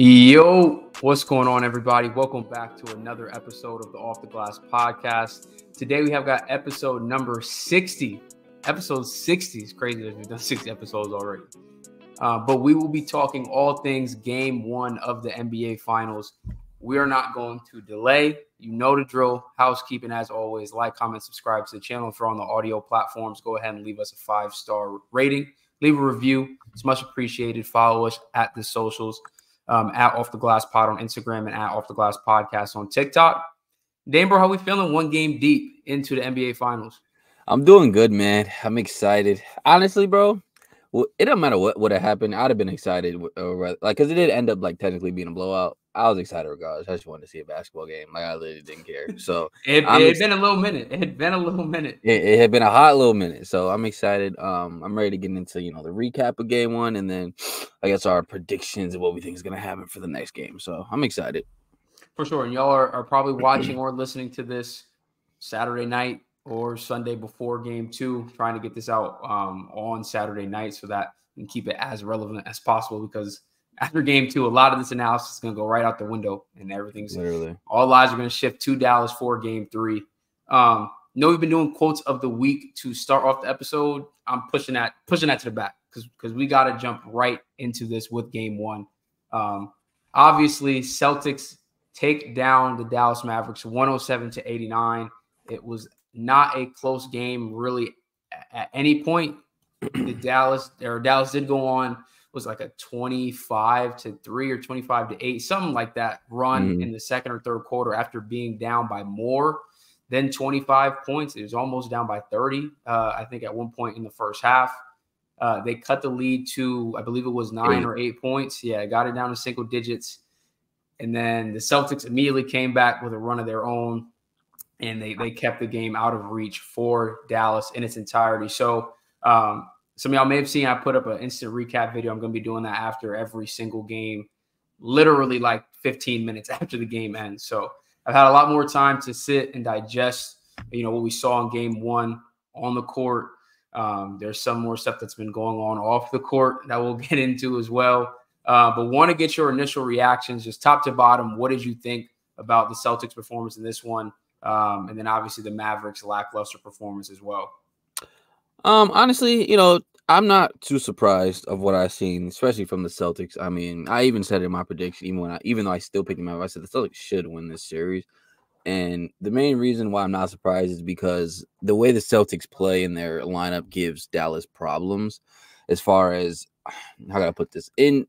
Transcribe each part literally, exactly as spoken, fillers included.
Yo, what's going on, everybody? Welcome back to another episode of the Off the Glass Podcast. Today we have got episode number sixty. Episode sixty is crazy that we've done sixty episodes already. Uh, but we will be talking all things game one of the N B A Finals. We are not going to delay. You know the drill. Housekeeping as always. Like, comment, subscribe to the channel. If you're on the audio platforms, go ahead and leave us a five-star rating. Leave a review. It's much appreciated. Follow us at the socials. Um, at Off the Glass Pod on Instagram and at Off the Glass Podcast on TikTok. Dan, bro, how we feeling one game deep into the N B A Finals? I'm doing good, man. I'm excited. Honestly, bro, well, it doesn't matter what would have happened. I'd have been excited, or, like, because it did end up like technically being a blowout. I was excited regardless. I just wanted to see a basketball game. Like, I literally didn't care. So it, it had been a little minute. It had been a little minute. It, it had been a hot little minute. So I'm excited. Um, I'm ready to get into, you know, the recap of game one, and then I guess our predictions of what we think is going to happen for the next game. So I'm excited. For sure. And y'all are, are probably watching or listening to this Saturday night or Sunday before game two, trying to get this out um, on Saturday night so that we can keep it as relevant as possible, because after game two, a lot of this analysis is going to go right out the window, and everything's literally all lives are going to shift to Dallas for game three. Um, no, we've been doing quotes of the week to start off the episode. I'm pushing that, pushing that to the back because because we got to jump right into this with game one. Um, obviously, Celtics take down the Dallas Mavericks one oh seven to eighty-nine. It was not a close game really at any point. The Dallas or Dallas did go on. Was like a twenty-five to three or twenty-five to eight, something like that run mm. in the second or third quarter after being down by more than twenty-five points. It was almost down by thirty, uh, I think, at one point in the first half. Uh, they cut the lead to, I believe it was nine mm. or eight points. Yeah, got it down to single digits. And then the Celtics immediately came back with a run of their own, and they, they kept the game out of reach for Dallas in its entirety. So, um, some of y'all may have seen I put up an instant recap video. I'm going to be doing that after every single game, literally like fifteen minutes after the game ends. So I've had a lot more time to sit and digest, you know, what we saw in game one on the court. Um, there's some more stuff that's been going on off the court that we'll get into as well. Uh, but want to get your initial reactions, just top to bottom. What did you think about the Celtics' performance in this one? Um, and then obviously the Mavericks' lackluster performance as well. Um, honestly, you know, I'm not too surprised of what I've seen, especially from the Celtics. I mean, I even said in my prediction, even when I, even though I still picked them up, I said the Celtics should win this series. And the main reason why I'm not surprised is because the way the Celtics play in their lineup gives Dallas problems. As far as how can I put this in,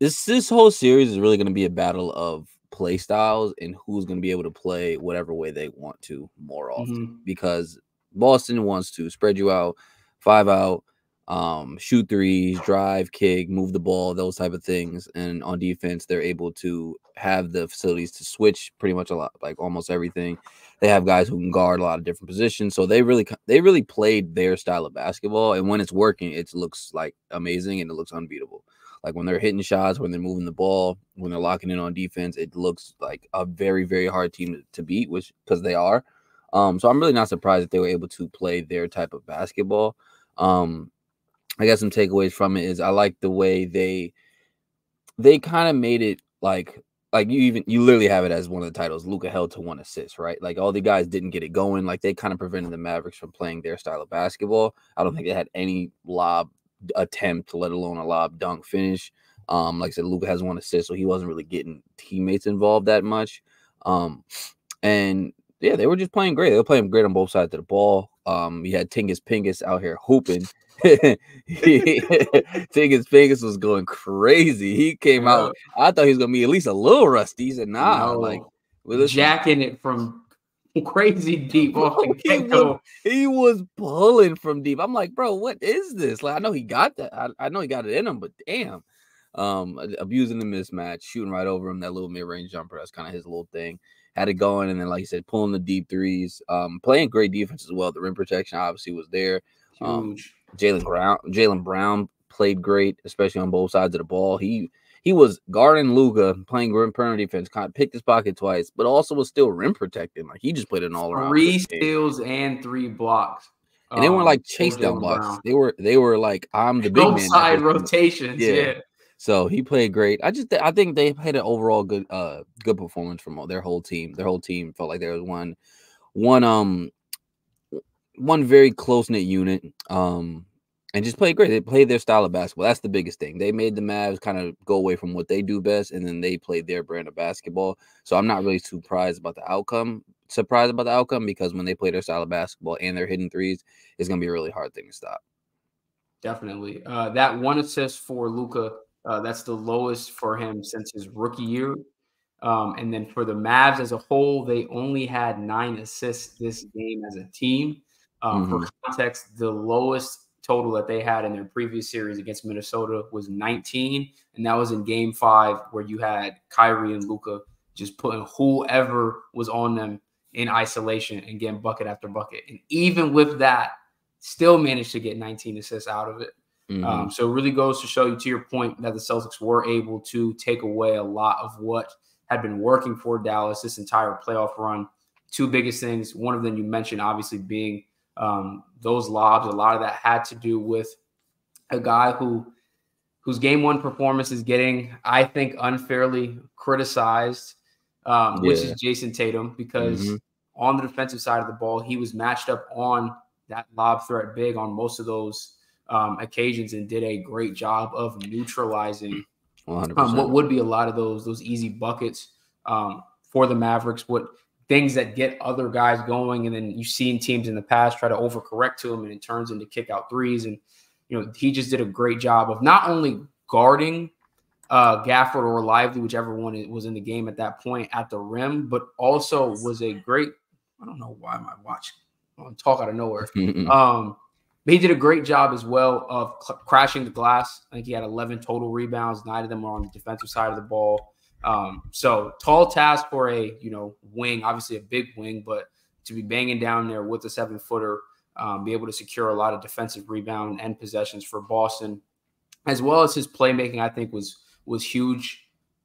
this this whole series is really going to be a battle of play styles and who's going to be able to play whatever way they want to more often, mm-hmm. because Boston wants to spread you out, five out, um, shoot threes, drive, kick, move the ball, those type of things. And on defense, they're able to have the facilities to switch pretty much a lot, like almost everything. They have guys who can guard a lot of different positions. So they really they really played their style of basketball. And when it's working, it looks like amazing and it looks unbeatable. Like when they're hitting shots, when they're moving the ball, when they're locking in on defense, it looks like a very, very hard team to beat, which because they are. Um, so I'm really not surprised that they were able to play their type of basketball. Um, I guess some takeaways from it is I like the way they they kind of made it like like you even you literally have it as one of the titles, Luka held to one assist, right? Like all the guys didn't get it going. Like they kind of prevented the Mavericks from playing their style of basketball. I don't think they had any lob attempt, let alone a lob dunk finish. Um, like I said, Luka has one assist, so he wasn't really getting teammates involved that much. Um, and yeah, they were just playing great. They were playing great on both sides of the ball. Um, you had Tingus Pingus out here hooping. Tingus Pingus was going crazy. He came out. I thought he was gonna be at least a little rusty. He said, "Nah, no. like jacking it from crazy deep off the get-go." He was pulling from deep. I'm like, bro, what is this? Like, I know he got that. I, I know he got it in him, but damn, um, abusing the mismatch, shooting right over him. That little mid-range jumper. That's kind of his little thing. Had it going, and then, like you said, pulling the deep threes, um, playing great defense as well. The rim protection obviously was there. Um, Jaylen Brown, Jaylen Brown played great, especially on both sides of the ball. He he was guarding Luka, playing rim perimeter defense, kind of picked his pocket twice, but also was still rim protecting. Like he just played an all around. Three steals and three blocks. And they weren't like chase down blocks. They were they were like I'm the big man. Both side rotations. Yeah. yeah. So he played great. I just th- I think they had an overall good uh good performance from their whole team. Their whole team felt like there was one one um one very close-knit unit. Um And just played great. They played their style of basketball. That's the biggest thing. They made the Mavs kind of go away from what they do best, and then they played their brand of basketball. So I'm not really surprised about the outcome. Surprised about the outcome because when they play their style of basketball and their hidden threes, it's going to be a really hard thing to stop. Definitely. Uh, that one assist for Luka, uh, that's the lowest for him since his rookie year. Um, and then for the Mavs as a whole, they only had nine assists this game as a team. Um, mm-hmm. For context, the lowest total that they had in their previous series against Minnesota was nineteen, and that was in game five where you had Kyrie and Luka just putting whoever was on them in isolation and getting bucket after bucket. And even with that, still managed to get nineteen assists out of it. Mm-hmm. Um, so it really goes to show you, to your point, that the Celtics were able to take away a lot of what had been working for Dallas this entire playoff run. Two biggest things, one of them you mentioned obviously being Um, those lobs. A lot of that had to do with a guy who whose game one performance is getting, I think, unfairly criticized, um, yeah. which is Jason Tatum, because mm-hmm. on the defensive side of the ball, he was matched up on that lob threat big on most of those um, occasions and did a great job of neutralizing um, what would be a lot of those those easy buckets um, for the Mavericks. What things that get other guys going, and then you've seen teams in the past try to overcorrect to him, and it turns into kick out threes. And, you know, he just did a great job of not only guarding uh, Gafford or Lively, whichever one was in the game at that point, at the rim, but also was a great – I don't know why my watch – talk out of nowhere. um, but he did a great job as well of cl- crashing the glass. I think he had eleven total rebounds. Nine of them were on the defensive side of the ball. Um, so tall task for a, you know, wing, obviously a big wing, but to be banging down there with a seven footer, um, be able to secure a lot of defensive rebound and possessions for Boston, as well as his playmaking, I think was, was huge,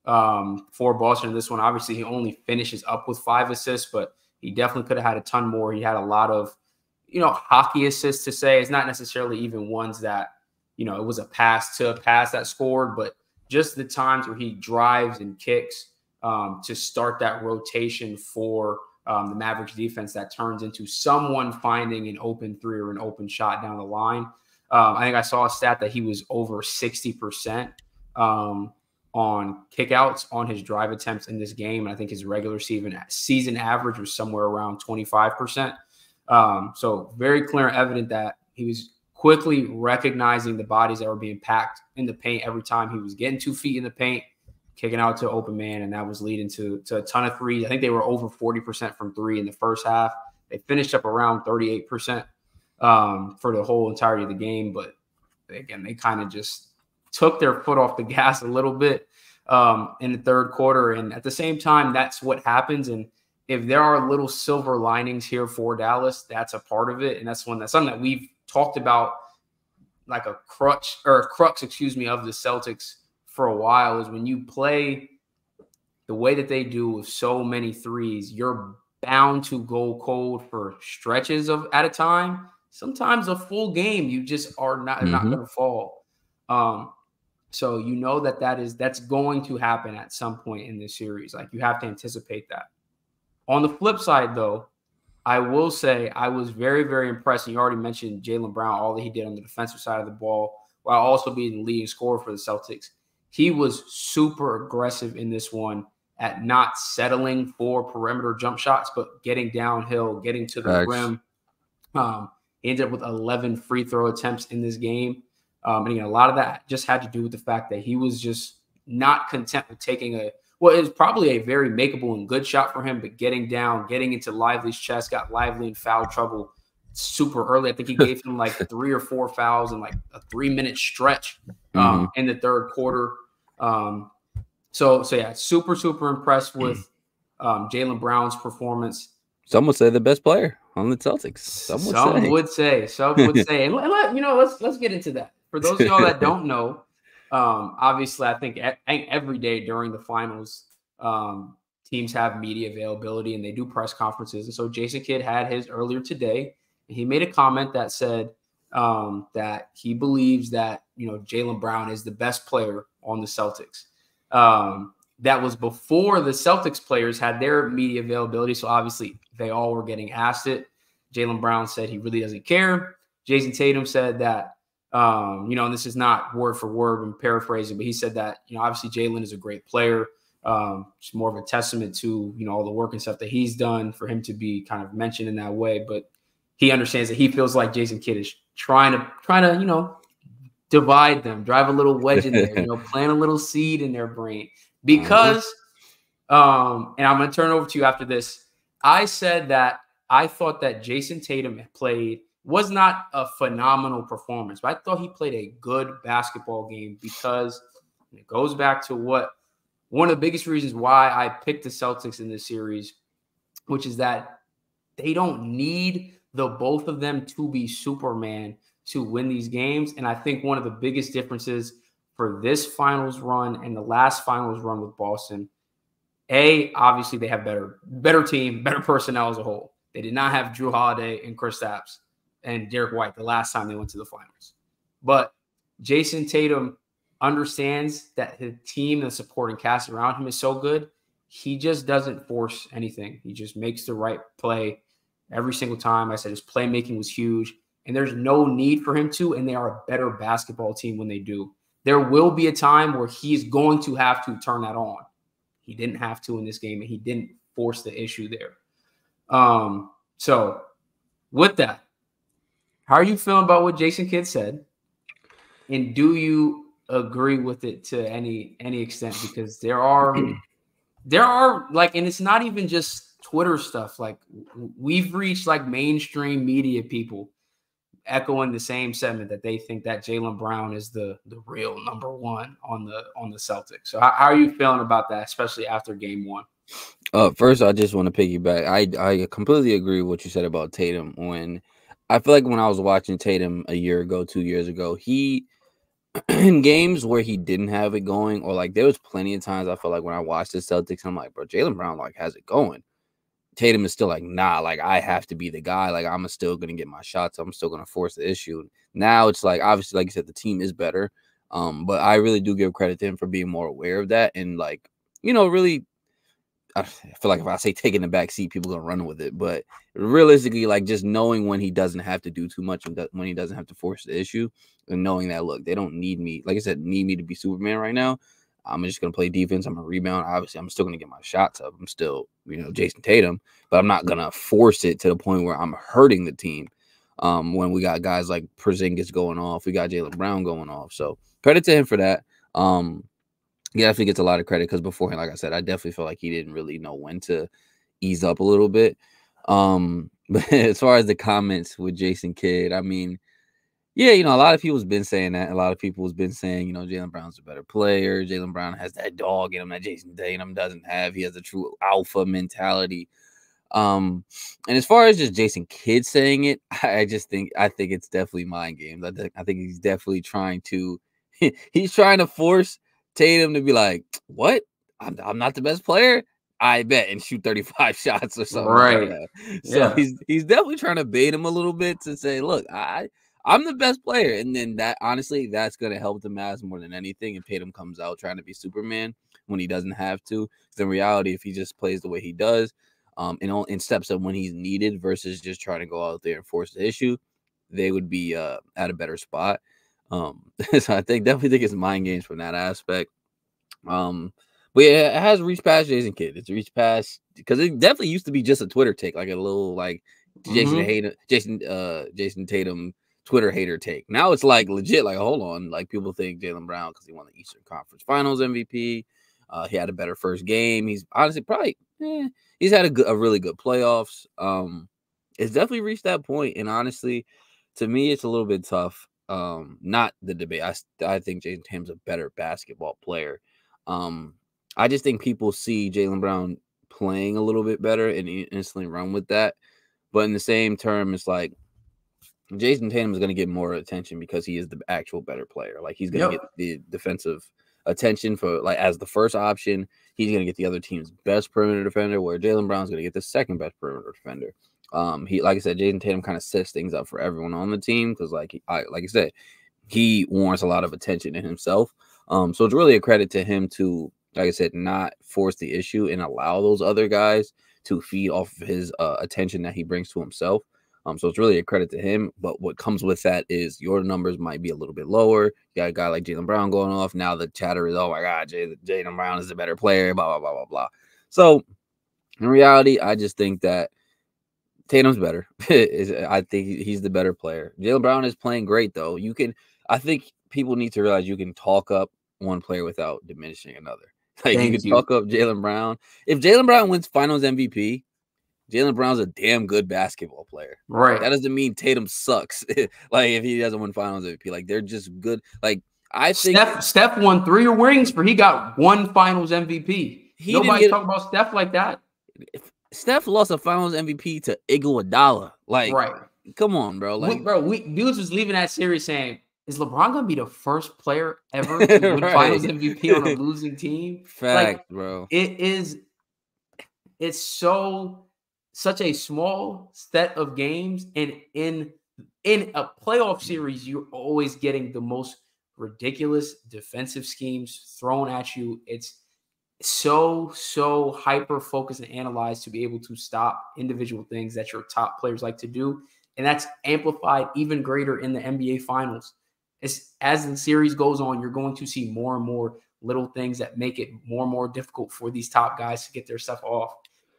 um, for Boston in this one. Obviously he only finishes up with five assists, but he definitely could have had a ton more. He had a lot of, you know, hockey assists to say. It's not necessarily even ones that, you know, it was a pass to a pass that scored, but just the times where he drives and kicks um, to start that rotation for um, the Mavericks defense that turns into someone finding an open three or an open shot down the line. Um, I think I saw a stat that he was over sixty percent um, on kickouts on his drive attempts in this game. And I think his regular season, season average was somewhere around twenty-five percent. Um, so very clear and evident that he was quickly recognizing the bodies that were being packed in the paint every time he was getting two feet in the paint, kicking out to open man, and that was leading to, to a ton of threes. I think they were over forty percent from three in the first half. They finished up around thirty-eight percent um, for the whole entirety of the game, but again, they kind of just took their foot off the gas a little bit um, in the third quarter, and at the same time, that's what happens. And if there are little silver linings here for Dallas, that's a part of it, and that's one that's something that we've talked about, like a crutch or a crux, excuse me, of the Celtics for a while, is when you play the way that they do with so many threes, you're bound to go cold for stretches of at a time. Sometimes a full game, you just are not mm-hmm. not going to fall. Um, so you know that that is that's going to happen at some point in this series. Like, you have to anticipate that. On the flip side, though, I will say I was very, very impressed. And you already mentioned Jaylen Brown, all that he did on the defensive side of the ball, while also being the leading scorer for the Celtics. He was super aggressive in this one at not settling for perimeter jump shots, but getting downhill, getting to the Thanks. rim. Um, he ended up with eleven free throw attempts in this game. Um, and again, a lot of that just had to do with the fact that he was just not content with taking a Well, it was probably a very makeable and good shot for him, but getting down, getting into Lively's chest, got Lively in foul trouble super early. I think he gave him like three or four fouls in like a three-minute stretch um, mm-hmm. in the third quarter. Um, so, so yeah, super, super impressed with um, Jaylen Brown's performance. Some would say the best player on the Celtics. Some would some say. Would say some would say. And let, you know, let's let's get into that. For those of y'all that don't know, Um, obviously, I think, I think every day during the finals, um, teams have media availability and they do press conferences. And so Jason Kidd had his earlier today, and he made a comment that said um, that he believes that, you know, Jaylen Brown is the best player on the Celtics. Um, that was before the Celtics players had their media availability, so obviously they all were getting asked it. Jaylen Brown said he really doesn't care. Jason Tatum said that, um, you know, and this is not word for word, I'm paraphrasing, but he said that, you know, obviously Jaylen is a great player. Um, it's more of a testament to, you know, all the work and stuff that he's done for him to be kind of mentioned in that way. But he understands that he feels like Jason Kidd is trying to, trying to, you know, divide them, drive a little wedge in there, you know, plant a little seed in their brain. Because, um, and I'm going to turn it over to you after this. I said that I thought that Jason Tatum played, was not a phenomenal performance, but I thought he played a good basketball game because it goes back to what one of the biggest reasons why I picked the Celtics in this series, which is that they don't need the both of them to be Superman to win these games. And I think one of the biggest differences for this finals run and the last finals run with Boston, A, obviously they have better, better team, better personnel as a whole. They did not have Jrue Holiday and Kristaps and Derek White the last time they went to the finals. But Jason Tatum understands that the team and supporting cast around him is so good, he just doesn't force anything. He just makes the right play every single time. I said his playmaking was huge, and there's no need for him to, and they are a better basketball team when they do. There will be a time where he's going to have to turn that on. He didn't have to in this game, and he didn't force the issue there. Um, so with that, how are you feeling about what Jason Kidd said? And do you agree with it to any any extent? Because there are there are like, and it's not even just Twitter stuff. Like, we've reached like mainstream media people echoing the same sentiment that they think that Jaylen Brown is the the real number one on the on the Celtics. So how, how are you feeling about that, especially after game one? Uh, first, I just want to piggyback. I I completely agree with what you said about Tatum. When I feel like when I was watching Tatum a year ago, two years ago, he in games where he didn't have it going, or like there was plenty of times I felt like when I watched the Celtics, I'm like, bro, Jaylen Brown like has it going. Tatum is still like, nah, like I have to be the guy. Like I'm still gonna get my shots. I'm still gonna force the issue. Now it's like obviously, like you said, the team is better. Um, but I really do give credit to him for being more aware of that and like, you know, really. I feel like if I say taking the back seat, people are going to run with it. But realistically, like just knowing when he doesn't have to do too much and when he doesn't have to force the issue and knowing that, look, they don't need me. Like I said, need me to be Superman right now. I'm just going to play defense. I'm going to rebound. Obviously, I'm still going to get my shots up. I'm still, you know, Jason Tatum, but I'm not going to force it to the point where I'm hurting the team. Um, when we got guys like Porzingis going off, we got Jaylen Brown going off. So credit to him for that. Um, He definitely gets a lot of credit because beforehand, like I said, I definitely felt like he didn't really know when to ease up a little bit. Um, but as far as the comments with Jason Kidd, I mean, yeah, you know, a lot of people's been saying that. A lot of people's been saying, you know, Jaylen Brown's a better player. Jaylen Brown has that dog in him that Jason Tatum doesn't have. He has a true alpha mentality. Um, and as far as just Jason Kidd saying it, I just think I think it's definitely mind games. I think I think he's definitely trying to he's trying to force Tatum to be like, what? I'm, I'm not the best player? I bet, and shoot thirty-five shots or something. Right. Like that. So yeah. he's he's definitely trying to bait him a little bit to say, look, I, I'm the best player. And then that, honestly, that's going to help the Mavs more than anything. And Tatum comes out trying to be Superman when he doesn't have to. Because in reality, if he just plays the way he does um, and, all, and steps up when he's needed versus just trying to go out there and force the issue, they would be uh, at a better spot. Um, so I think definitely think it's mind games from that aspect. Um, but yeah, it has reached past Jason Kidd. It's reached past because it definitely used to be just a Twitter take, like a little like Jason mm-hmm. Hater, Jason, uh, Jason Tatum Twitter hater take. Now it's like legit. Like hold on, like people think Jaylen Brown because he won the Eastern Conference Finals M V P. Uh, he had a better first game. He's honestly probably eh, he's had a good, a really good playoffs. Um, it's definitely reached that point, and honestly, to me, it's a little bit tough. Um, not the debate. I, I think Jason Tatum's a better basketball player. Um, I just think people see Jaylen Brown playing a little bit better and instantly run with that. But in the same term, it's like Jason Tatum is going to get more attention because he is the actual better player. Like he's going to yep. get the defensive attention for like as the first option. He's going to get the other team's best perimeter defender, where Jaylen Brown's going to get the second best perimeter defender. Um, he, like I said, Jason Tatum kind of sets things up for everyone on the team because, like, he, I, like I said, he warrants a lot of attention in himself. Um, so it's really a credit to him to, like I said, not force the issue and allow those other guys to feed off of his uh, attention that he brings to himself. Um, so it's really a credit to him. But what comes with that is your numbers might be a little bit lower. You got a guy like Jaylen Brown going off. Now the chatter is, oh, my God, Jay, Jaylen Brown is the better player, blah, blah, blah, blah, blah. So in reality, I just think that Tatum's better. I think he's the better player. Jaylen Brown is playing great, though. You can, I think people need to realize you can talk up one player without diminishing another. Like Thank you can you. talk up Jaylen Brown. If Jaylen Brown wins Finals M V P, Jaylen Brown's a damn good basketball player. Right. Like, that doesn't mean Tatum sucks. Like if he doesn't win Finals M V P, like they're just good. Like I think Steph, Steph won three rings for he got one Finals M V P. He Nobody get, talk about Steph like that. Steph lost a Finals M V P to Iguodala. Like, right. Come on, bro. Like, we, bro, we dudes was leaving that series saying, is LeBron gonna be the first player ever to win right. Finals M V P on a losing team? Fact, like, bro. It is. It's so such a small set of games, and in in a playoff series, you're always getting the most ridiculous defensive schemes thrown at you. It's so so hyper focused and analyzed to be able to stop individual things that your top players like to do, and that's amplified even greater in the N B A Finals. It's, as the series goes on, you're going to see more and more little things that make it more and more difficult for these top guys to get their stuff off.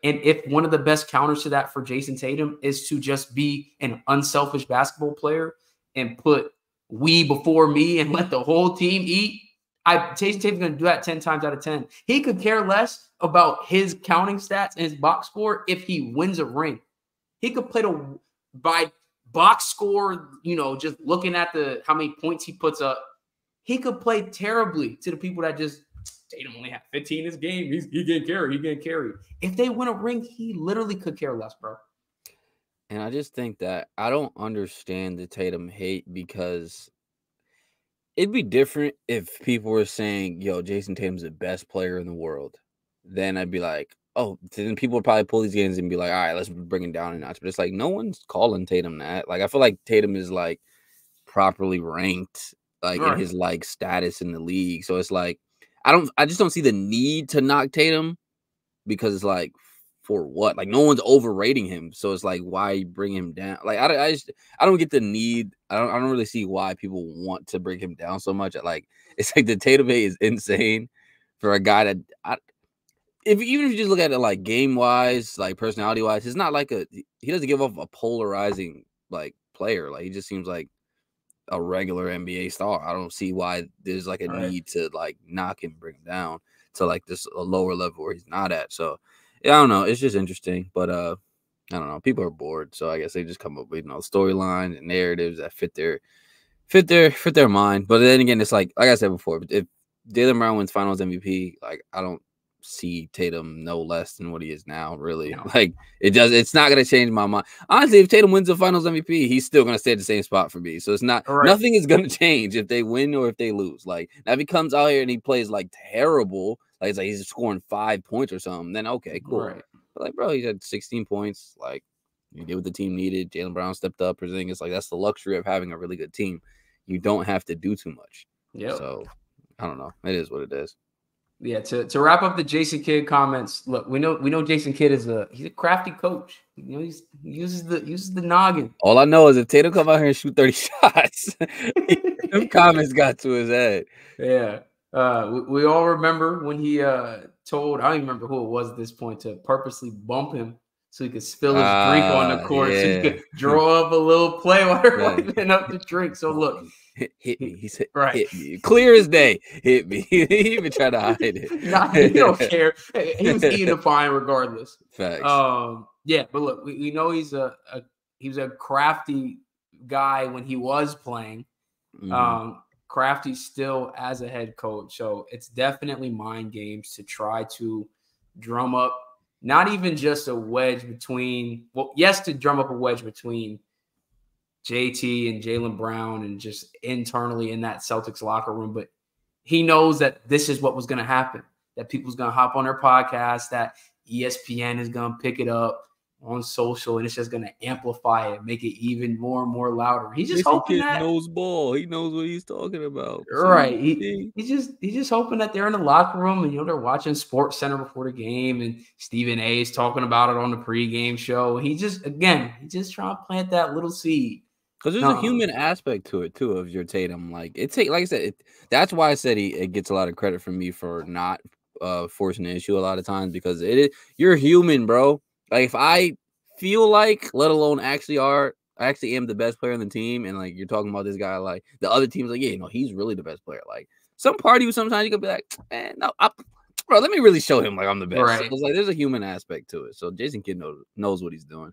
And if one of the best counters to that for Jason Tatum is to just be an unselfish basketball player and put we before me and let the whole team eat, I, Jason Tatum's going to do that ten times out of ten. He could care less about his counting stats and his box score if he wins a ring. He could play to by box score, you know, just looking at the how many points he puts up, he could play terribly to the people that just Tatum only had fifteen this game. He's he getting carried. He getting carried. If they win a ring, he literally could care less, bro. And I just think that I don't understand the Tatum hate because it'd be different if people were saying, "Yo, Jason Tatum's the best player in the world." Then I'd be like, oh, then people would probably pull these games and be like, all right, let's bring it down a notch. But it's like, no one's calling Tatum that. Like, I feel like Tatum is, like, properly ranked, like, right. in his, like, status in the league. So it's like, I don't, I just don't see the need to knock Tatum because it's like, for what? Like, no one's overrating him. So it's like, why bring him down? Like, I, I just, I don't get the need. I don't, I don't really see why people want to bring him down so much. Like, it's like the Tatum hate is insane for a guy that, I, If even if you just look at it like game wise, like personality wise, it's not like a he doesn't give off a polarizing like player. Like he just seems like a regular N B A star. I don't see why there's like a right. need to like knock him, bring him down to like this a lower level where he's not at. So yeah, I don't know. It's just interesting, but uh, I don't know. People are bored, so I guess they just come up with you know storylines and narratives that fit their fit their fit their mind. But then again, it's like like I said before, if Jaylen Brown wins Finals M V P, like I don't. See Tatum no less than what he is now, really. No. Like it does, it's not gonna change my mind. Honestly, if Tatum wins the Finals M V P, he's still gonna stay at the same spot for me. So it's not right. nothing is gonna change if they win or if they lose. Like now, if he comes out here and he plays like terrible, like it's like he's scoring five points or something, then okay, cool. Right. But like, bro, he had sixteen points, like you did what the team needed. Jaylen Brown stepped up, Porzingis. Like, that's the luxury of having a really good team. You don't have to do too much. Yeah. So I don't know. It is what it is. Yeah, to, to wrap up the Jason Kidd comments. Look, we know we know Jason Kidd is a he's a crafty coach. You know, he's, he uses the uses the noggin. All I know is if Tatum come out here and shoot thirty shots, them comments got to his head. Yeah, uh, we, we all remember when he uh, told I don't even remember who it was at this point to purposely bump him so he could spill his uh, drink on the court, yeah. so he could draw up a little play while everybody's right. been up the drink. So look. Hit, hit me. He said, right. hit me. Clear as day. Hit me. He even tried to hide it. Nah, he don't care. He was eating a fine regardless. Facts. Um, yeah, but look, we, we know he's a, a he was a crafty guy when he was playing. Mm. Um, crafty still as a head coach. So it's definitely mind games to try to drum up not even just a wedge between well, yes, to drum up a wedge between J T and Jaylen Brown and just internally in that Celtics locker room. But he knows that this is what was going to happen, that people's going to hop on their podcast, that E S P N is going to pick it up, on social, and it's just going to amplify it, make it even more and more louder. He's just Jason hoping Kidd that knows ball. He knows what he's talking about. Right. He, he's just he's just hoping that they're in the locker room and, you know, they're watching Sports Center before the game, and Stephen A. is talking about it on the pregame show. He just, again, he's just trying to plant that little seed. Because there's no. a human aspect to it too, of your Tatum. Like it take, like I said, it, that's why I said he it gets a lot of credit from me for not uh, forcing the issue a lot of times, because it is you're human, bro. Like, if I feel like, let alone actually are, I actually am the best player on the team, and, like, you're talking about this guy, like, the other team's like, yeah, you know, he's really the best player. Like, some part of you sometimes you could be like, man, no, I, bro, let me really show him, like, I'm the best. Right. So it's like, there's a human aspect to it. So Jason Kidd knows, knows what he's doing. one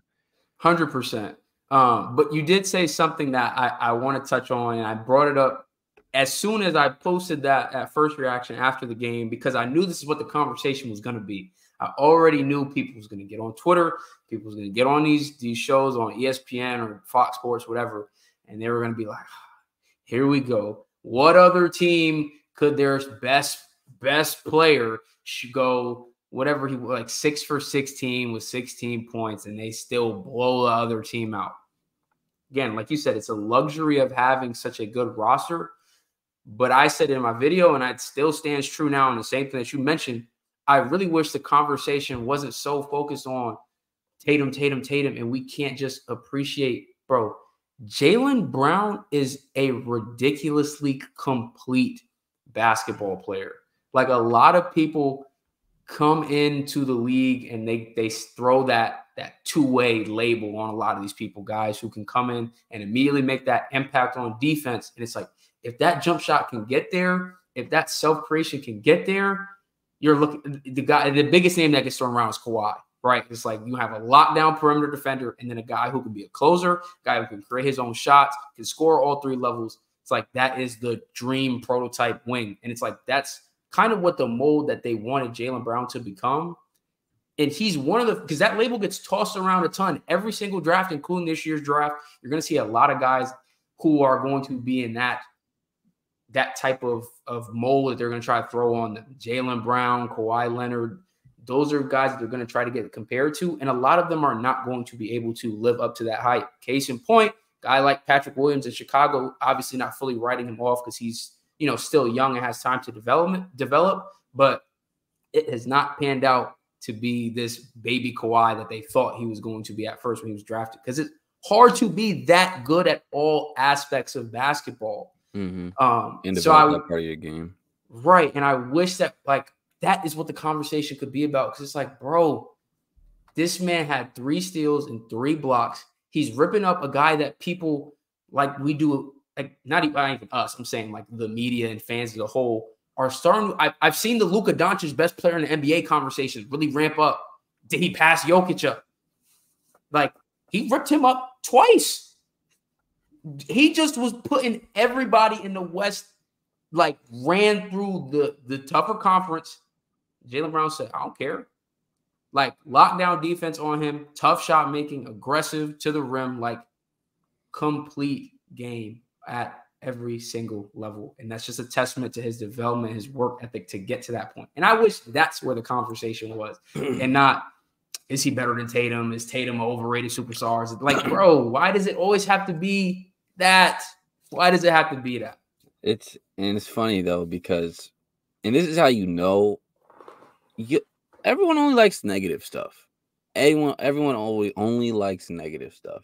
hundred percent. Um, but you did say something that I, I want to touch on, and I brought it up as soon as I posted that at First Reaction after the game, because I knew this is what the conversation was going to be. I already knew people was going to get on Twitter, people was going to get on these, these shows on E S P N or Fox Sports, whatever, and they were going to be like, here we go. What other team could their best best player should go whatever he like six for sixteen with sixteen points, and they still blow the other team out? Again, like you said, it's a luxury of having such a good roster. But I said in my video, and it still stands true now, and the same thing that you mentioned, I really wish the conversation wasn't so focused on Tatum, Tatum, Tatum, and we can't just appreciate, bro. Jaylen Brown is a ridiculously complete basketball player. Like, a lot of people come into the league and they they throw that that two-way label on a lot of these people, guys who can come in and immediately make that impact on defense. And it's like, if that jump shot can get there, if that self-creation can get there, you're looking the guy, the biggest name that gets thrown around is Kawhi, right? It's like you have a lockdown perimeter defender, and then a guy who can be a closer, guy who can create his own shots, can score all three levels. It's like that is the dream prototype wing. And it's like that's kind of what the mold that they wanted Jaylen Brown to become. And he's one of the, because that label gets tossed around a ton every single draft, including this year's draft. You're going to see a lot of guys who are going to be in that that type of, of mold that they're going to try to throw on them. Jaylen Brown, Kawhi Leonard, those are guys that they're going to try to get compared to, and a lot of them are not going to be able to live up to that height. Case in point, guy like Patrick Williams in Chicago, obviously not fully writing him off because he's, you know, still young and has time to develop, develop, but it has not panned out to be this baby Kawhi that they thought he was going to be at first when he was drafted, because it's hard to be that good at all aspects of basketball. Mm-hmm. Um, and so I that part of your game, right? And I wish that, like, that is what the conversation could be about, because it's like, bro, this man had three steals and three blocks. He's ripping up a guy that people like we do, like not even, not even us. I'm saying like the media and fans as a whole are starting. I, I've seen the Luka Doncic best player in the N B A conversations really ramp up. Did he pass Jokic up? Like, he ripped him up twice. He just was putting everybody in the West, like, ran through the, the tougher conference. Jaylen Brown said, I don't care. Like, lockdown defense on him, tough shot making, aggressive to the rim, like, complete game at every single level. And that's just a testament to his development, his work ethic to get to that point. And I wish that's where the conversation was and not, is he better than Tatum? Is Tatum an overrated superstar? Is it like, bro, why does it always have to be that? Why does it have to be that? It's and it's funny though, because, and this is how you know, you everyone only likes negative stuff. Everyone everyone only only likes negative stuff,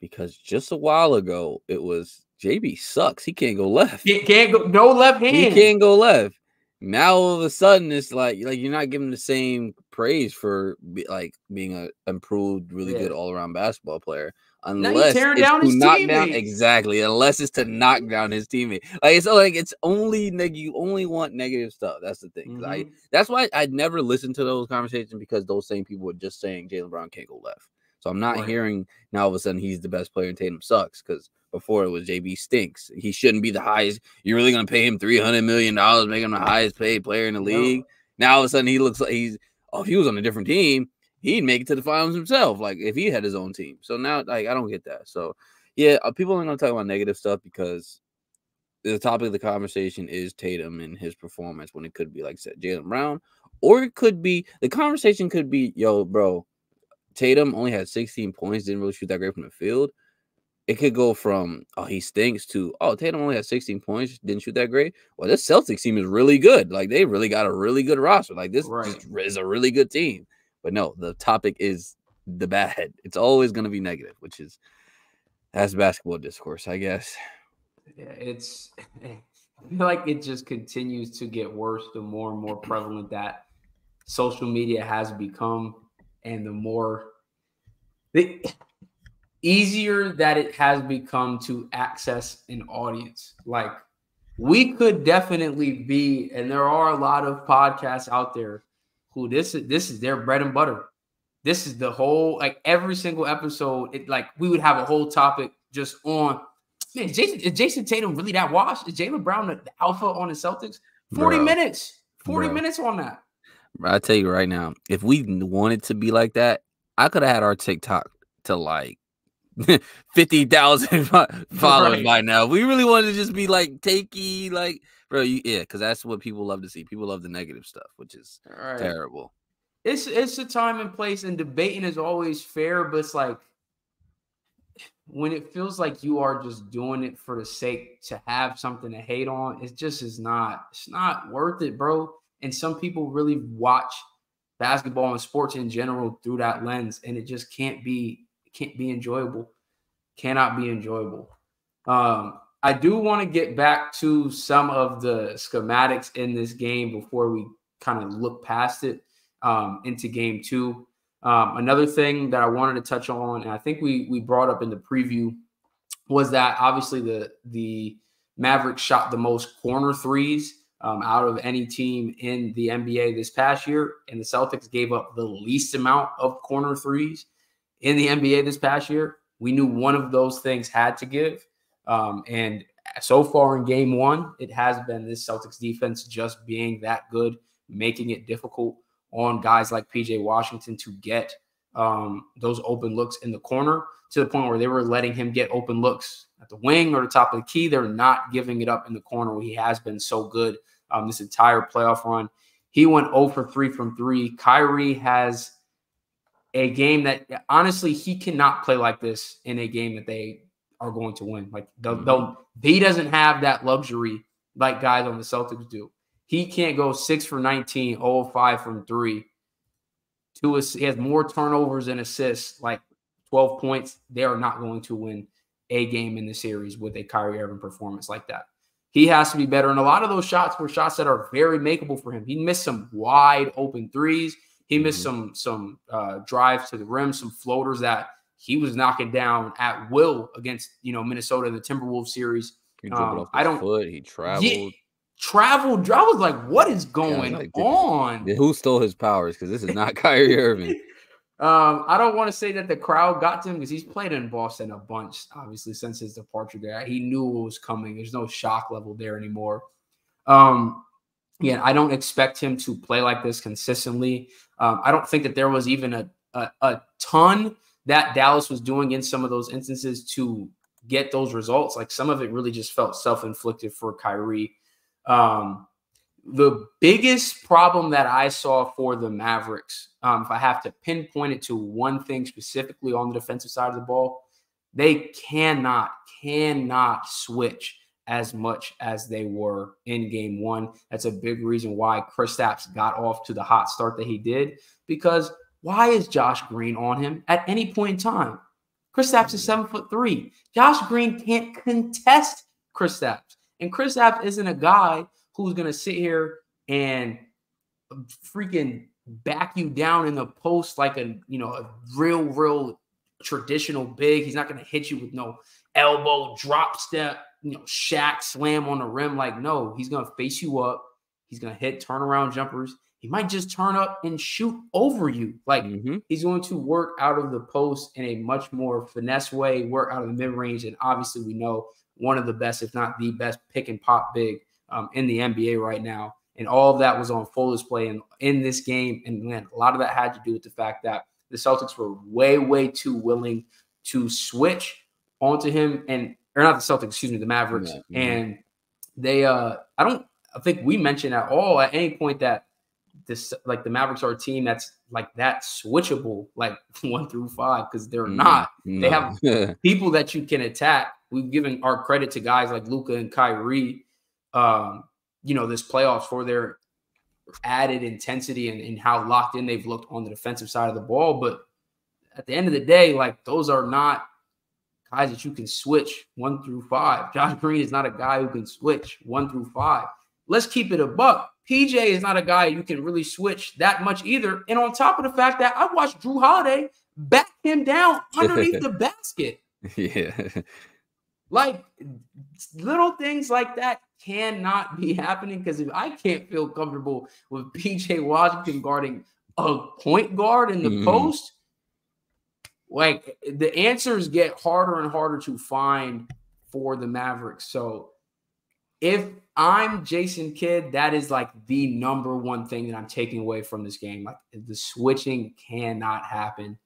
because just a while ago it was J B sucks. He can't go left. He can't go no left hand. He can't go left. Now all of a sudden it's like like you're not giving the same praise for be, like being a improved, really yeah. good all around basketball player. Unless it's down to his knock teammate. down exactly, unless it's to knock down his teammate. Like it's like it's only neg you only want negative stuff. That's the thing. Mm-hmm. I, that's why I never listened to those conversations, because those same people were just saying Jaylen Brown can't go left. So I'm not right. hearing now all of a sudden he's the best player and Tatum sucks, because before it was J B stinks. He shouldn't be the highest. You're really gonna pay him three hundred million dollars, make him the highest paid player in the league. No. Now all of a sudden he looks like he's oh if he was on a different team, he'd make it to the finals himself, like if he had his own team. So now, like, I don't get that. So, yeah, people aren't going to talk about negative stuff, because the topic of the conversation is Tatum and his performance, when it could be, like I said, Jaylen Brown. Or it could be, the conversation could be, yo, bro, Tatum only had sixteen points, didn't really shoot that great from the field. It could go from, oh, he stinks, to, oh, Tatum only had sixteen points, didn't shoot that great. Well, this Celtics team is really good. Like, they really got a really good roster. Like, this right. is a really good team. But no, the topic is the bad. It's always going to be negative, which is, that's basketball discourse, I guess. Yeah, it's, I feel like it just continues to get worse the more and more prevalent that social media has become, and the more, the easier that it has become to access an audience. Like, we could definitely be, and there are a lot of podcasts out there who this is this is their bread and butter. This is the whole, like, every single episode, it like we would have a whole topic just on, man, Jason, is Jason Tatum really that washed? Is Jaylen Brown the alpha on the Celtics? forty Bro. minutes, forty Bro. minutes on that. I tell you right now, if we wanted to be like that, I could have had our TikTok to like fifty thousand followers right. by now. We really wanted to just be like takey, like, bro, you, yeah, because that's what people love to see. People love the negative stuff, which is right. terrible. It's it's a time and place, and debating is always fair, but it's like when it feels like you are just doing it for the sake to have something to hate on, it just is not, it's not worth it, bro. And some people really watch basketball and sports in general through that lens, and it just can't be can't be enjoyable, cannot be enjoyable. Um, I do want to get back to some of the schematics in this game before we kind of look past it um, into game two. Um, another thing that I wanted to touch on, and I think we we brought up in the preview, was that obviously the the Mavericks shot the most corner threes Um, out of any team in the N B A this past year, and the Celtics gave up the least amount of corner threes in the N B A this past year. We knew one of those things had to give, um, and so far in game one, it has been this Celtics defense just being that good, making it difficult on guys like P J Washington to get um, those open looks in the corner, to the point where they were letting him get open looks at the wing or the top of the key. They're not giving it up in the corner where he has been so good um, this entire playoff run. He went zero for three from three. Kyrie has a game that, honestly, he cannot play like this in a game that they are going to win. Like, they'll, they'll, he doesn't have that luxury like guys on the Celtics do. He can't go six for nineteen, zero for five from three. Two assists, he has more turnovers and assists, like twelve points. They are not going to win a game in the series with a Kyrie Irving performance like that. He has to be better. And a lot of those shots were shots that are very makeable for him. He missed some wide open threes. He missed mm-hmm. some some uh, drives to the rim, some floaters that he was knocking down at will against, you know, Minnesota in the Timberwolves series. He um, off I don't. Foot. He traveled. Yeah, traveled. I was like, what is going yeah, like, on? Dude, who stole his powers? Because this is not Kyrie Irving. Um, I don't want to say that the crowd got to him because he's played in Boston a bunch, obviously, since his departure there. He knew what was coming. There's no shock level there anymore. Um, yeah, I don't expect him to play like this consistently. Um, I don't think that there was even a, a, a ton that Dallas was doing in some of those instances to get those results. Like, some of it really just felt self-inflicted for Kyrie. Um, The biggest problem that I saw for the Mavericks, um, if I have to pinpoint it to one thing specifically on the defensive side of the ball, they cannot, cannot switch as much as they were in game one. That's a big reason why Kristaps got off to the hot start that he did, because why is Josh Green on him at any point in time? Kristaps is seven foot three. Josh Green can't contest Kristaps, and Kristaps isn't a guy who's going to sit here and freaking back you down in the post like a, you know, a real, real traditional big. He's not going to hit you with no elbow, drop step, you know, Shaq slam on the rim. Like, no, he's going to face you up. He's going to hit turnaround jumpers. He might just turn up and shoot over you. Like, mm-hmm. he's going to work out of the post in a much more finesse way, work out of the mid-range. And obviously we know one of the best, if not the best, pick and pop big Um, in the N B A right now. And all of that was on full display in, in this game. And man, a lot of that had to do with the fact that the Celtics were way, way too willing to switch onto him. And, or not the Celtics, excuse me, the Mavericks. Yeah, yeah. And they, uh, I don't, I think we mentioned at all at any point that this, like the Mavericks are a team that's like that switchable, like one through five, because they're mm, not. No. They have people that you can attack. We've given our credit to guys like Luka and Kyrie, um, you know, this playoffs for their added intensity and, and how locked in they've looked on the defensive side of the ball. But at the end of the day, like those are not guys that you can switch one through five. Josh Green is not a guy who can switch one through five. Let's keep it a buck. P J is not a guy you can really switch that much either. And on top of the fact that I watched Jrue Holiday back him down underneath the basket. Yeah. Like little things like that cannot be happening, because if I can't feel comfortable with P J Washington guarding a point guard in the mm. post, like the answers get harder and harder to find for the Mavericks. So if I'm Jason Kidd, that is like the number one thing that I'm taking away from this game. Like the switching cannot happen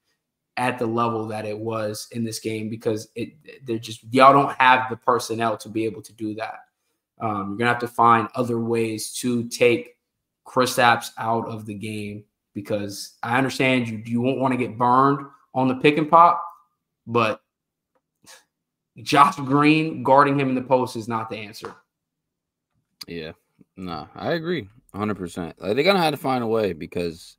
at the level that it was in this game, because it they're just y'all don't have the personnel to be able to do that. Um, you're gonna have to find other ways to take Kristaps out of the game, because I understand you you won't want to get burned on the pick and pop, but Josh Green guarding him in the post is not the answer. Yeah, no, I agree one hundred percent. Like, they're going to have to find a way, because,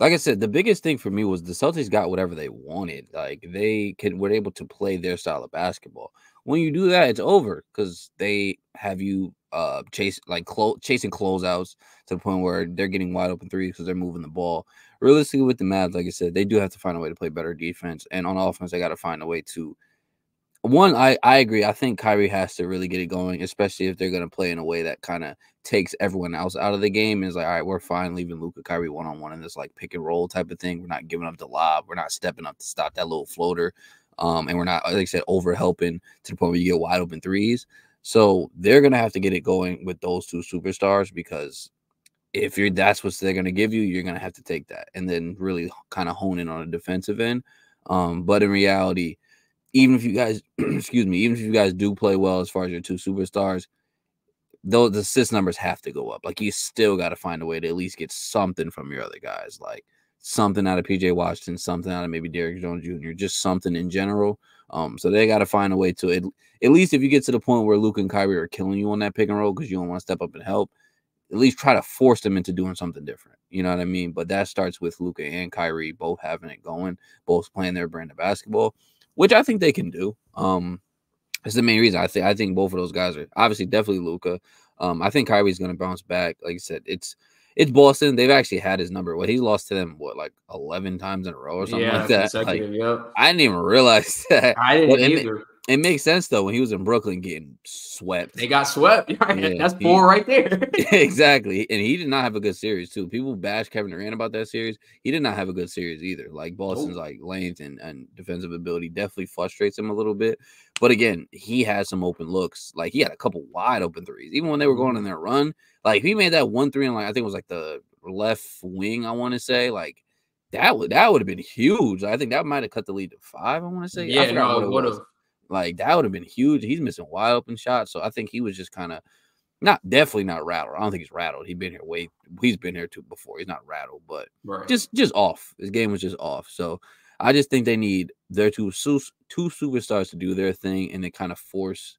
like I said, the biggest thing for me was the Celtics got whatever they wanted. Like, they can, were able to play their style of basketball. When you do that, it's over, because they have you uh, chase, like, clo chasing closeouts to the point where they're getting wide open threes because they're moving the ball. Realistically, with the Mavs, like I said, they do have to find a way to play better defense. And on offense, they got to find a way to – One, I, I agree. I think Kyrie has to really get it going, especially if they're going to play in a way that kind of takes everyone else out of the game. And it's like, all right, we're fine leaving Luka Kyrie one-on-one in this, like, pick and roll type of thing. We're not giving up the lob. We're not stepping up to stop that little floater. Um, and we're not, like I said, over-helping to the point where you get wide open threes. So they're going to have to get it going with those two superstars, because if you're that's what they're going to give you, you're going to have to take that and then really kind of hone in on a defensive end. Um, but in reality, even if you guys, excuse me, even if you guys do play well as far as your two superstars, though the assist numbers have to go up. Like, you still got to find a way to at least get something from your other guys, like something out of P J Washington, something out of maybe Derrick Jones Junior, just something in general. Um, so they got to find a way to, at, at least if you get to the point where Luka and Kyrie are killing you on that pick and roll because you don't want to step up and help, at least try to force them into doing something different. You know what I mean? But that starts with Luka and Kyrie both having it going, both playing their brand of basketball, which I think they can do. Um, that's the main reason. I think I think both of those guys are obviously definitely Luka. Um, I think Kyrie's going to bounce back. Like I said, it's it's Boston. They've actually had his number. What, he lost to them, what, like eleven times in a row or something yeah, like that? Like, yep. I didn't even realize that. I didn't it, either. It makes sense, though, when he was in Brooklyn getting swept. They got swept. Yeah, that's he, four right there. Exactly. And he did not have a good series, too. People bash Kevin Durant about that series. He did not have a good series either. Like, Boston's, oh. like, length and, and defensive ability definitely frustrates him a little bit. But, again, he had some open looks. Like, he had a couple wide open threes. Even when they were going in their run, like, he made that one three, and, like, I think it was, like, the left wing, I want to say, like, that would that would have been huge. I think that might have cut the lead to five, I want to say. Yeah, I no, it would have. Like, that would have been huge. He's missing wide open shots. So I think he was just kind of not definitely not rattled. I don't think he's rattled. He's been here way he's been here too before. He's not rattled, but right. just just off. His game was just off. So I just think they need their two two superstars to do their thing and to kind of force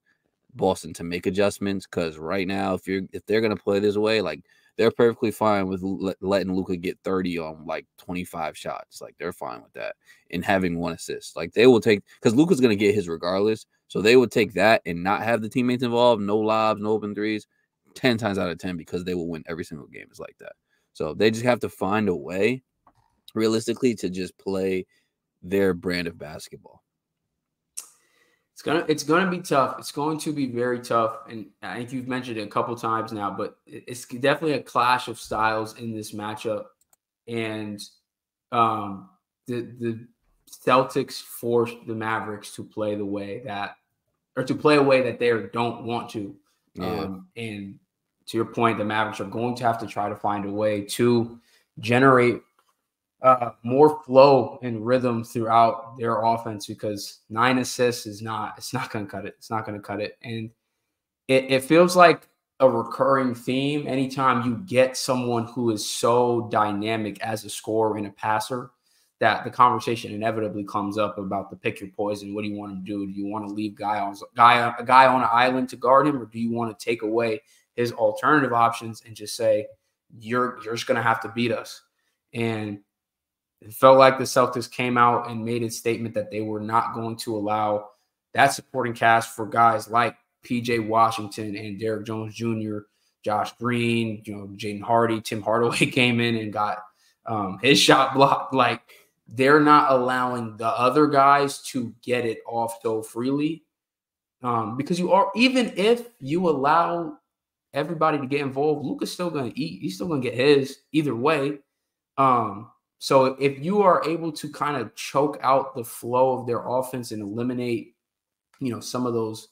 Boston to make adjustments. Because right now, if you're if they're gonna play this way, like, they're perfectly fine with letting Luka get thirty on, like, twenty-five shots. Like, they're fine with that and having one assist. Like, they will take – because Luka's going to get his regardless. So they will take that and not have the teammates involved, no lobs, no open threes, ten times out of ten, because they will win every single game. It's like that. So they just have to find a way, realistically, to just play their brand of basketball. It's gonna, it's gonna be tough. It's going to be very tough, and I think you've mentioned it a couple times now. But it's definitely a clash of styles in this matchup, and um, the the Celtics forced the Mavericks to play the way that, or to play a way that they don't want to. Uh-huh. um, and to your point, the Mavericks are going to have to try to find a way to generate Uh, more flow and rhythm throughout their offense, because nine assists is not, it's not going to cut it. It's not going to cut it. And it, it feels like a recurring theme. Anytime you get someone who is so dynamic as a scorer and a passer, that the conversation inevitably comes up about the pick your poison. What do you want to do? Do you want to leave guy on guy a guy on an island to guard him, or do you want to take away his alternative options and just say you're you're just going to have to beat us? And it felt like the Celtics came out and made a statement that they were not going to allow that supporting cast for guys like P J Washington and Derrick Jones Junior, Josh Green, you know, Jaden Hardy, Tim Hardaway came in and got um, his shot blocked. Like, they're not allowing the other guys to get it off so freely, um, because you are, even if you allow everybody to get involved, Luka's still going to eat. He's still going to get his either way. Um, so if you are able to kind of choke out the flow of their offense and eliminate, you know, some of those,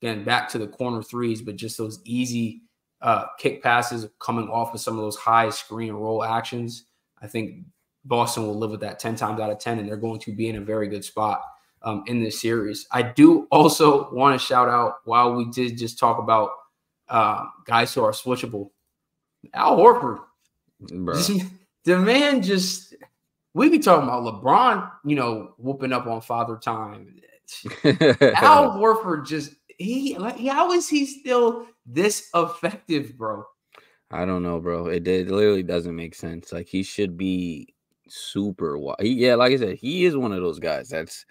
again, back to the corner threes, but just those easy uh, kick passes coming off of some of those high screen roll actions, I think Boston will live with that ten times out of ten, and they're going to be in a very good spot um, in this series. I do also want to shout out, while we did just talk about uh, guys who are switchable, Al Horford. The man just – we be talking about LeBron, you know, whooping up on Father Time. Al Horford just – he like how is he still this effective, bro? I don't know, bro. It, it literally doesn't make sense. Like, he should be – super wide. He, yeah, like I said, he is one of those guys that's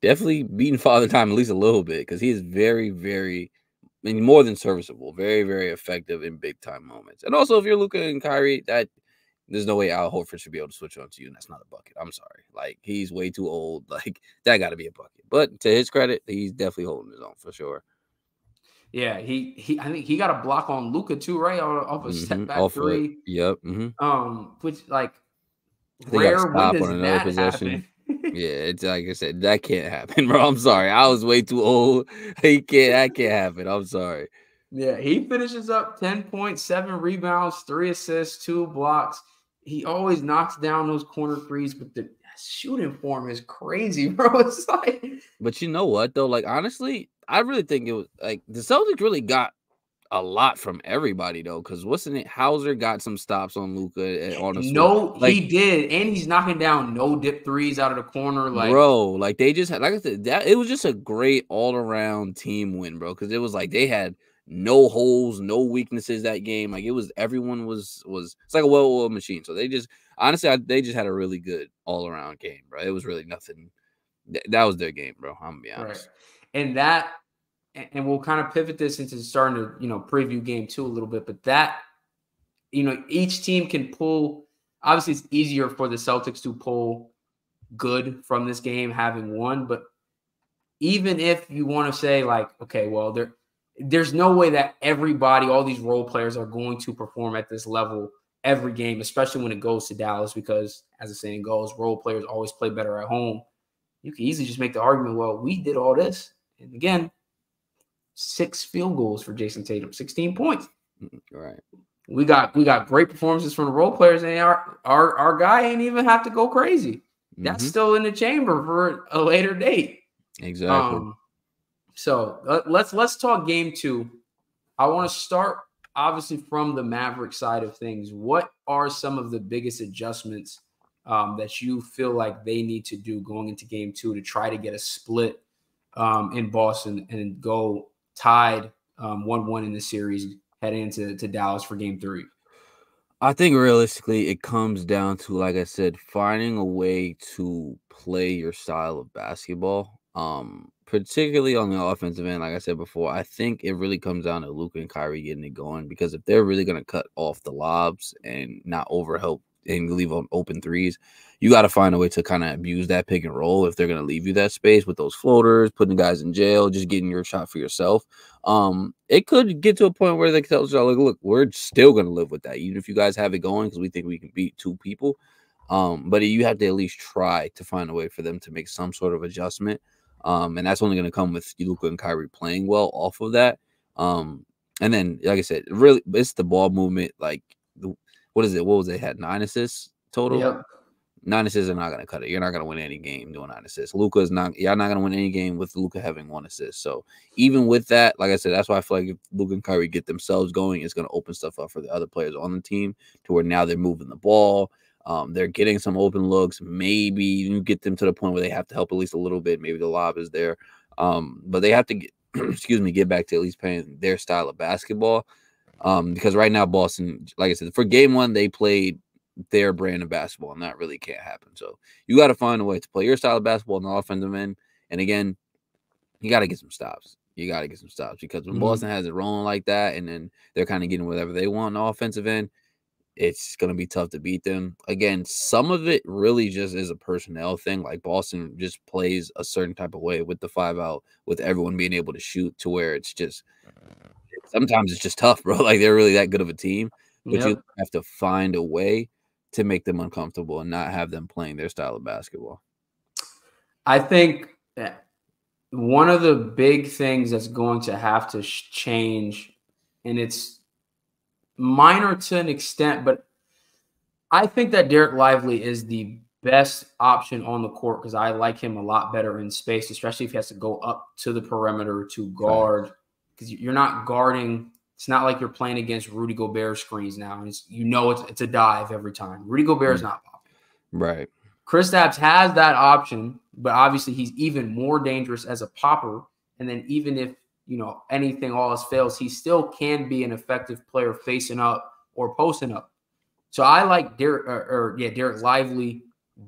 definitely beating Father Time at least a little bit, because he is very, very, I mean, more than serviceable, very, very effective in big time moments. And also, if you're Luka and Kyrie, that there's no way Al Horford should be able to switch on to you, and that's not a bucket. I'm sorry, like, he's way too old. Like, that got to be a bucket. But to his credit, he's definitely holding his own for sure. Yeah, he he. I think he got a block on Luka too, right? Off a mm-hmm. step back off three. It. Yep. Mm-hmm. Um, which like. They Rare, got stopped on another possession. Yeah, it's like I said, that can't happen, bro. I'm sorry. I was way too old. He can't, that can't happen. I'm sorry. Yeah, he finishes up ten point seven rebounds, three assists, two blocks. He always knocks down those corner threes, but the shooting form is crazy, bro. It's like, but you know what though? Like, honestly, I really think it was like the Celtics really got a lot from everybody though, because what's in it? Hauser got some stops on Luka. On no, like, he did, and he's knocking down no dip threes out of the corner. Like, bro, like they just had, like I said, that it was just a great all around team win, bro. Because it was like they had no holes, no weaknesses that game. Like, it was everyone was was it's like a well oiled machine. So they just honestly, I, they just had a really good all around game, bro. It was really nothing. Th that was their game, bro. I'm gonna be honest, right. and that. And we'll kind of pivot this into starting to, you know, preview game two a little bit. But that, you know, each team can pull. Obviously, it's easier for the Celtics to pull good from this game having won. But even if you want to say, like, okay, well, there, there's no way that everybody, all these role players are going to perform at this level every game, especially when it goes to Dallas, because as the saying goes, role players always play better at home. You can easily just make the argument, well, we did all this. And again, six field goals for Jason Tatum, sixteen points. All right. We got we got great performances from the role players, and our our our guy ain't even have to go crazy. That's mm-hmm. still in the chamber for a later date. Exactly. Um, so uh, let's let's talk game two. I want to start obviously from the Maverick side of things. What are some of the biggest adjustments um, that you feel like they need to do going into game two to try to get a split um, in Boston and go tied um, one one in the series, heading into to Dallas for game three? I think realistically it comes down to, like I said, finding a way to play your style of basketball, um, particularly on the offensive end. Like I said before, I think it really comes down to Luka and Kyrie getting it going, because if they're really going to cut off the lobs and not overhelp and leave on open threes, you got to find a way to kind of abuse that pick and roll if they're going to leave you that space with those floaters, putting guys in jail, just getting your shot for yourself. Um, it could get to a point where they tell you, like, look, we're still going to live with that, even if you guys have it going, because we think we can beat two people. Um, but you have to at least try to find a way for them to make some sort of adjustment. Um, and that's only going to come with Luka and Kyrie playing well off of that. Um, and then, like I said, really, it's the ball movement, like, the What is it? What was it? Had nine assists total. Yep. Nine assists are not going to cut it. You're not going to win any game doing nine assists. Luka is not, y'all not going to win any game with Luka having one assist. So even with that, like I said, that's why I feel like if Luka and Kyrie get themselves going, it's going to open stuff up for the other players on the team to where now they're moving the ball. Um, they're getting some open looks. Maybe you get them to the point where they have to help at least a little bit. Maybe the lob is there. Um, but they have to get, excuse me, get back to at least playing their style of basketball. Um, because right now, Boston, like I said, for game one, they played their brand of basketball, and that really can't happen. So you got to find a way to play your style of basketball on the offensive end. And again, you got to get some stops. You got to get some stops because when mm-hmm. Boston has it rolling like that, and then they're kind of getting whatever they want on the offensive end, it's going to be tough to beat them. Again, some of it really just is a personnel thing. Like Boston just plays a certain type of way with the five out, with everyone being able to shoot to where it's just sometimes it's just tough, bro. Like they're really that good of a team, but yep. you have to find a way to make them uncomfortable and not have them playing their style of basketball. I think that one of the big things that's going to have to change, and it's minor to an extent, but I think that Dereck Lively is the best option on the court because I like him a lot better in space, especially if he has to go up to the perimeter to guard because right. you're not guarding. It's not like you're playing against Rudy Gobert screens now. And it's, you know it's, it's a dive every time. Rudy Gobert is mm. not popping. Right. Kristaps has that option, but obviously he's even more dangerous as a popper. And then even if, you know, anything, all else fails, he still can be an effective player facing up or posting up. So I like Dereck, or, or yeah, Dereck Lively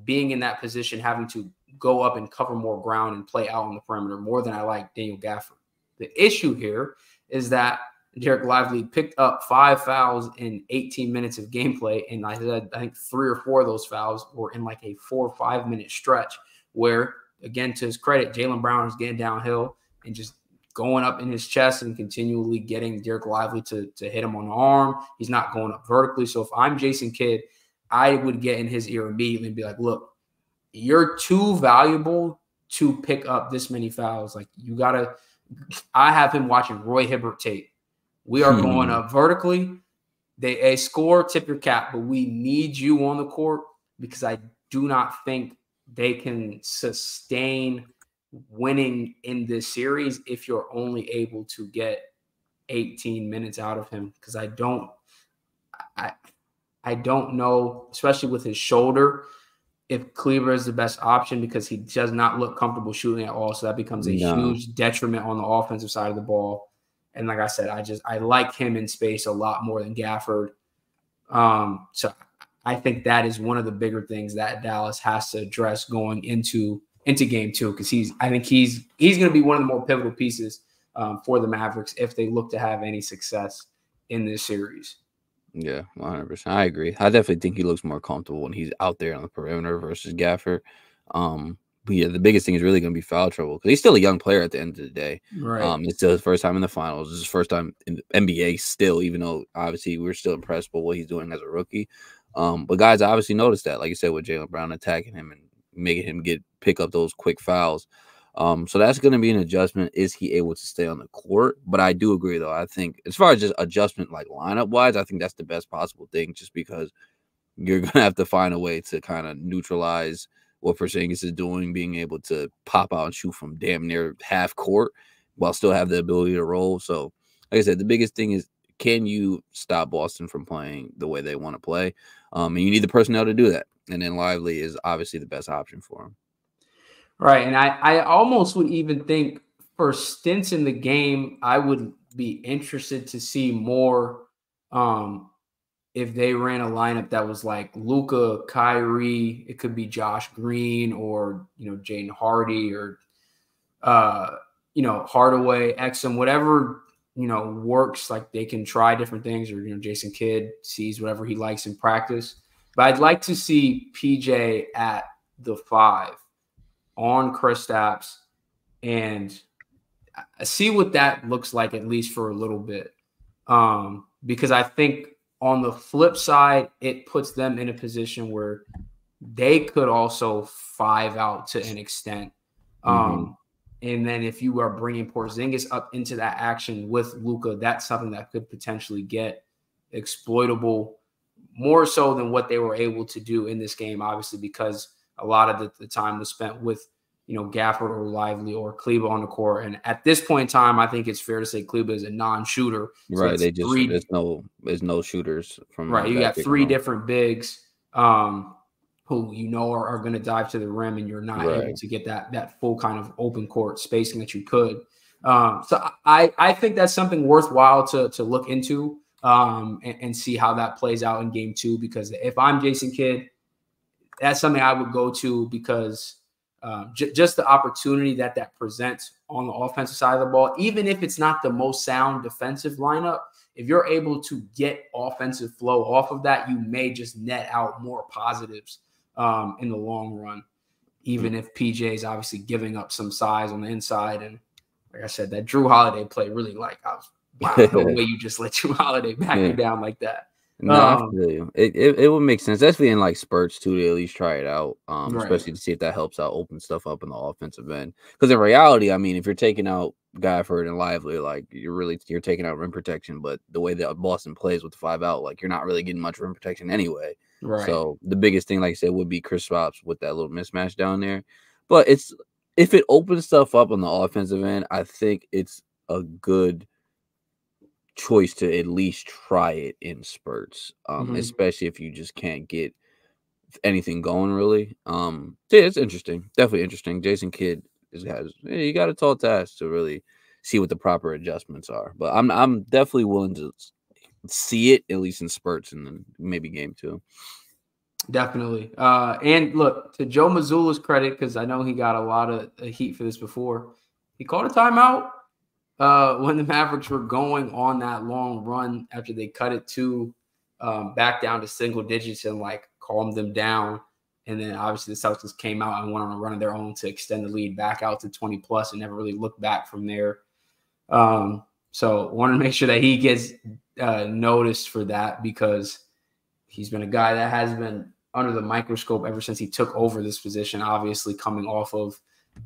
being in that position, having to go up and cover more ground and play out on the perimeter more than I like Daniel Gafford. The issue here is that Dereck Lively picked up five fouls in eighteen minutes of gameplay, and I said I think three or four of those fouls were in like a four or five minute stretch where, again, to his credit, Jaylen Brown is getting downhill and just going up in his chest and continually getting Dereck Lively to, to hit him on the arm. He's not going up vertically. So if I'm Jason Kidd, I would get in his ear immediately and be like, look, you're too valuable to pick up this many fouls. Like you got to – I have him watching Roy Hibbert tape. We are hmm. going up vertically. They a score, tip your cap, but we need you on the court because I do not think they can sustain – winning in this series if you're only able to get eighteen minutes out of him, because I don't I I don't know, especially with his shoulder, if Kleber is the best option because he does not look comfortable shooting at all. So that becomes a no. huge detriment on the offensive side of the ball. And like I said, I just I like him in space a lot more than Gafford. Um, so I think that is one of the bigger things that Dallas has to address going into into game two, because he's I think he's he's going to be one of the more pivotal pieces um, for the Mavericks if they look to have any success in this series. Yeah, one hundred percent. I agree. I definitely think he looks more comfortable when he's out there on the perimeter versus Gafford. Um, but yeah, the biggest thing is really going to be foul trouble because he's still a young player at the end of the day. Right. Um, it's still his first time in the finals. It's his first time in the N B A still, even though obviously we're still impressed by what he's doing as a rookie. Um, but guys obviously noticed that, like you said, with Jaylen Brown attacking him and making him get pick up those quick fouls. Um, so that's going to be an adjustment. Is he able to stay on the court? But I do agree, though. I think as far as just adjustment, like lineup-wise, I think that's the best possible thing just because you're going to have to find a way to kind of neutralize what Porzingis is doing, being able to pop out and shoot from damn near half court while still have the ability to roll. So, like I said, the biggest thing is can you stop Boston from playing the way they want to play? Um, and you need the personnel to do that. And then Lively is obviously the best option for him. Right, and I, I almost would even think for stints in the game, I would be interested to see more um, if they ran a lineup that was like Luka, Kyrie, it could be Josh Green or, you know, Jaden Hardy or, uh, you know, Hardaway, Exum, whatever, you know, works. Like they can try different things or, you know, Jason Kidd sees whatever he likes in practice. But I'd like to see P J at the five on Kristaps and see what that looks like, at least for a little bit. Um, because I think on the flip side, it puts them in a position where they could also five out to an extent. Um, mm-hmm. And then if you are bringing Porzingis up into that action with Luka, that's something that could potentially get exploitable more so than what they were able to do in this game, obviously, because a lot of the, the time was spent with, you know, Gafford or Lively or Kleba on the court. And at this point in time, I think it's fair to say Kleba is a non-shooter. So right. They just, three, there's no, there's no shooters from right. You got three home. different bigs um, who, you know, are, are going to dive to the rim, and you're not right. able to get that, that full kind of open court spacing that you could. Um, so I, I think that's something worthwhile to, to look into um, and, and see how that plays out in game two, because if I'm Jason Kidd, that's something I would go to, because Uh, j- just the opportunity that that presents on the offensive side of the ball, even if it's not the most sound defensive lineup, if you're able to get offensive flow off of that, you may just net out more positives um, in the long run, even if P J is obviously giving up some size on the inside. And like I said, that Jrue Holiday play really, like, I was, wow, the way you just let Jrue Holiday back yeah. you down like that. No, um, I feel you. It, it it would make sense, especially in like spurts too, to at least try it out, um, right. especially to see if that helps out open stuff up in the offensive end. Because in reality, I mean, if you're taking out Gafford and Lively, like you're really you're taking out rim protection. But the way that Boston plays with five out, like you're not really getting much rim protection anyway. Right. So the biggest thing, like I said, would be Kristaps with that little mismatch down there. But it's if it opens stuff up on the offensive end, I think it's a good choice to at least try it in spurts, um, mm-hmm. especially if you just can't get anything going really. Um, yeah, it's interesting, definitely interesting. Jason Kidd is, has you got a tall task to really see what the proper adjustments are, but I'm I'm definitely willing to see it at least in spurts, and then maybe game two. Definitely. Uh, and look, to Joe Mazzulla's credit, because I know he got a lot of heat for this before, he called a timeout Uh, when the Mavericks were going on that long run after they cut it to um, back down to single digits and like calmed them down. And then obviously the Celtics came out and went on a run of their own to extend the lead back out to twenty plus and never really looked back from there. Um, so want to make sure that he gets uh, noticed for that, because he's been a guy that has been under the microscope ever since he took over this position, obviously coming off of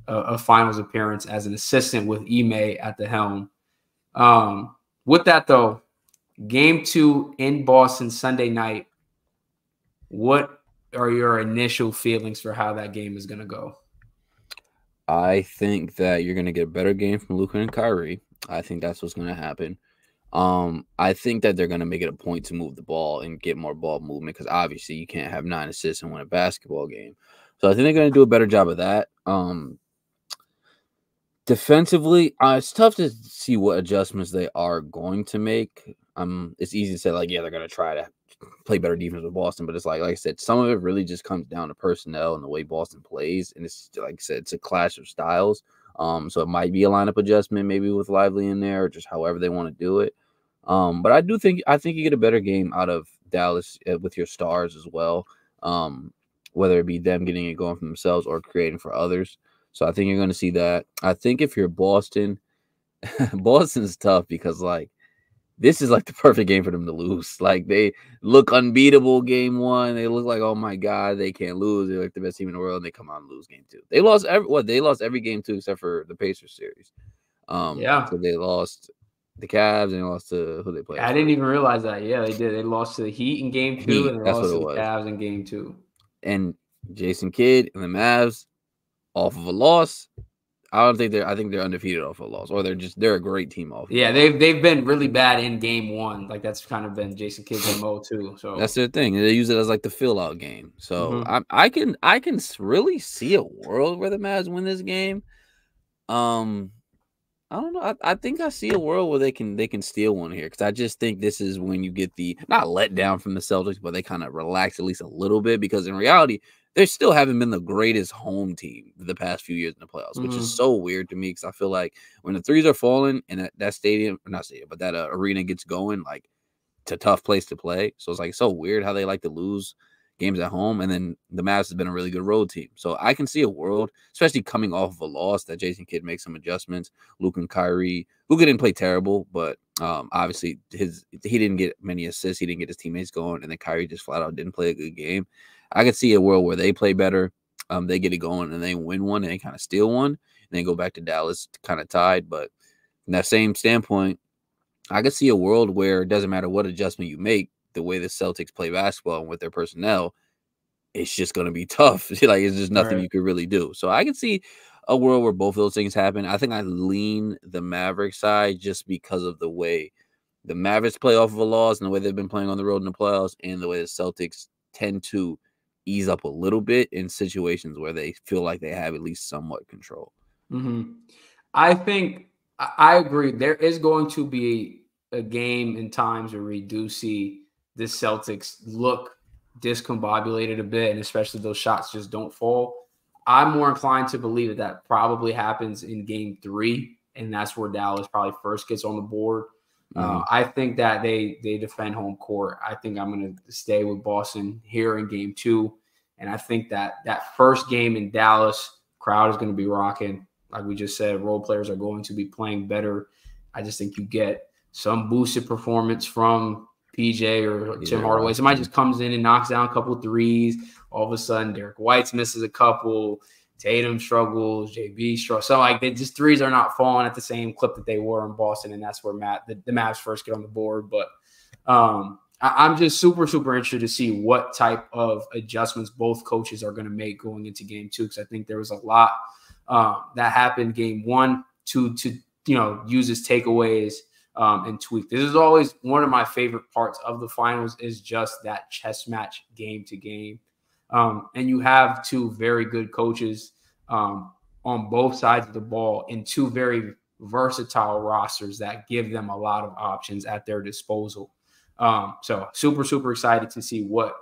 A, a finals appearance as an assistant with Ime at the helm. Um, with that, though, game two in Boston Sunday night, what are your initial feelings for how that game is going to go? I think that you're going to get a better game from Luka and Kyrie. I think that's what's going to happen. Um, I think that they're going to make it a point to move the ball and get more ball movement, because obviously you can't have nine assists and win a basketball game. So I think they're going to do a better job of that. Um, defensively, uh, it's tough to see what adjustments they are going to make. Um, it's easy to say, like, yeah, they're going to try to play better defense with Boston, but it's like, like I said, some of it really just comes down to personnel and the way Boston plays, and it's like I said, it's a clash of styles. Um, so it might be a lineup adjustment, maybe with Lively in there, or just however they want to do it. Um, but I do think I think you get a better game out of Dallas with your stars as well. Um, whether it be them getting it going for themselves or creating for others. So I think you're going to see that. I think if you're Boston, Boston's tough, because, like, this is, like, the perfect game for them to lose. Like, they look unbeatable game one. They look like, oh, my God, they can't lose. They're, like, the best team in the world, and they come out and lose game two. They lost every what? They lost every game two except for the Pacers series. Um, yeah. So they lost the Cavs, and they lost to who they played. I didn't even realize that. Yeah, they did. They lost to the Heat in game two, Heat, and they lost to the was. Cavs in game two. And Jason Kidd and the Mavs off of a loss. I don't think they're. I think they're undefeated off of a loss, or they're just they're a great team off. Yeah, they've they've been really bad in game one. Like, that's kind of been Jason Kidd's M O too. So that's their thing. They use it as like the fill out game. So mm-hmm. I I can I can really see a world where the Mavs win this game. Um, I don't know. I, I think I see a world where they can they can steal one here, because I just think this is when you get the not let down from the Celtics, but they kind of relax at least a little bit, because in reality they still haven't been the greatest home team the past few years in the playoffs, which mm-hmm. is so weird to me, because I feel like when the threes are falling and that, that stadium not stadium but that uh, arena gets going, like it's a tough place to play. So it's like so weird how they like to lose games at home, and then the Mavs has been a really good road team. So I can see a world, especially coming off of a loss, that Jason Kidd makes some adjustments. Luke and Kyrie, Luka didn't play terrible, but um, obviously his he didn't get many assists. He didn't get his teammates going, and then Kyrie just flat out didn't play a good game. I could see a world where they play better, um, they get it going, and they win one, and they kind of steal one, and then go back to Dallas kind of tied. But from that same standpoint, I could see a world where it doesn't matter what adjustment you make, the way the Celtics play basketball and with their personnel, it's just going to be tough. Like, it's just nothing right. you could really do. So I can see a world where both of those things happen. I think I lean the Mavericks side just because of the way the Mavericks play off of a loss and the way they've been playing on the road in the playoffs, and the way the Celtics tend to ease up a little bit in situations where they feel like they have at least somewhat control. Mm-hmm. I think I agree. There is going to be a game in times where we do see the Celtics look discombobulated a bit, and especially those shots just don't fall. I'm more inclined to believe that that probably happens in game three, and that's where Dallas probably first gets on the board. Mm-hmm. uh, I think that they they defend home court. I think I'm going to stay with Boston here in game two, and I think that that first game in Dallas, crowd is going to be rocking. Like we just said, role players are going to be playing better. I just think you get some boosted performance from P J or yeah. Tim Hardaway. Somebody just comes in and knocks down a couple threes. All of a sudden, Derek White misses a couple. Tatum struggles. J B struggles. So, like, they just threes are not falling at the same clip that they were in Boston, and that's where Matt, the, the Mavs first get on the board. But um, I, I'm just super, super interested to see what type of adjustments both coaches are going to make going into game two, because I think there was a lot um, that happened game one to, to you know, use as takeaways Um, and tweak. This is always one of my favorite parts of the finals, is just that chess match game to game. Um, and you have two very good coaches um, on both sides of the ball, and two very versatile rosters that give them a lot of options at their disposal. Um, so super, super excited to see what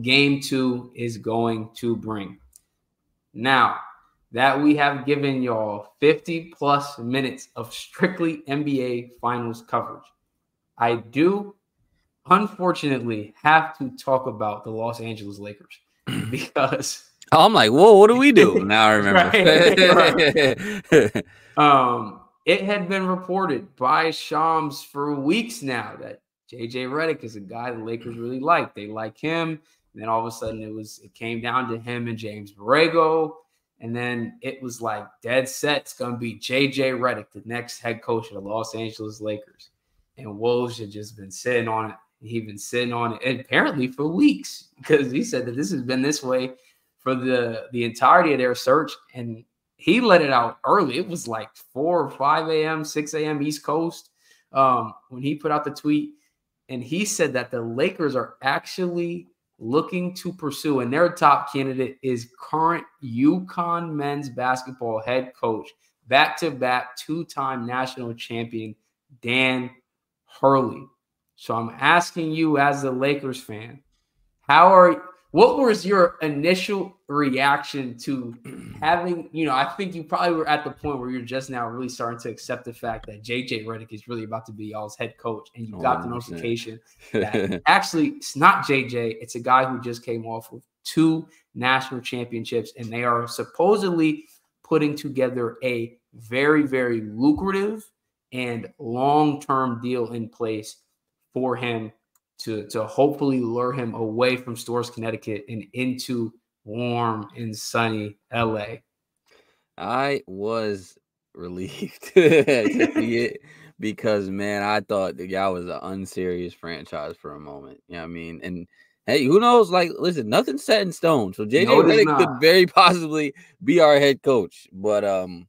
game two is going to bring. Now that we have given y'all fifty plus minutes of strictly N B A finals coverage, I do unfortunately have to talk about the Los Angeles Lakers, because I'm like, whoa, what do we do? Now I remember. Right, right. um, it had been reported by Shams for weeks now that J J Redick is a guy the Lakers really like. They like him. And then all of a sudden it was, it came down to him and James Borrego. And then it was like dead set, it's going to be J J Redick, the next head coach of the Los Angeles Lakers. And Woj had just been sitting on it. He'd been sitting on it, and apparently for weeks, because he said that this has been this way for the, the entirety of their search. And he let it out early. It was like four or five a m, six a m East Coast um, when he put out the tweet. And he said that the Lakers are actually looking to pursue, and their top candidate is current UConn men's basketball head coach, back-to-back two-time national champion, Dan Hurley. So I'm asking you, as a Lakers fan, how are what was your initial reaction to having, you know, I think you probably were at the point where you're just now really starting to accept the fact that J J Redick is really about to be y'all's head coach, and you got oh, the notification that actually it's not J J, it's a guy who just came off with two national championships, and they are supposedly putting together a very, very lucrative and long-term deal in place for him to, to hopefully lure him away from Stores, Connecticut, and into warm and sunny L A. I was relieved to see it, because, man, I thought the guy was an unserious franchise for a moment. You know what I mean? And, hey, who knows? Like, listen, nothing's set in stone. So, J J no, Redick could very possibly be our head coach. But, um,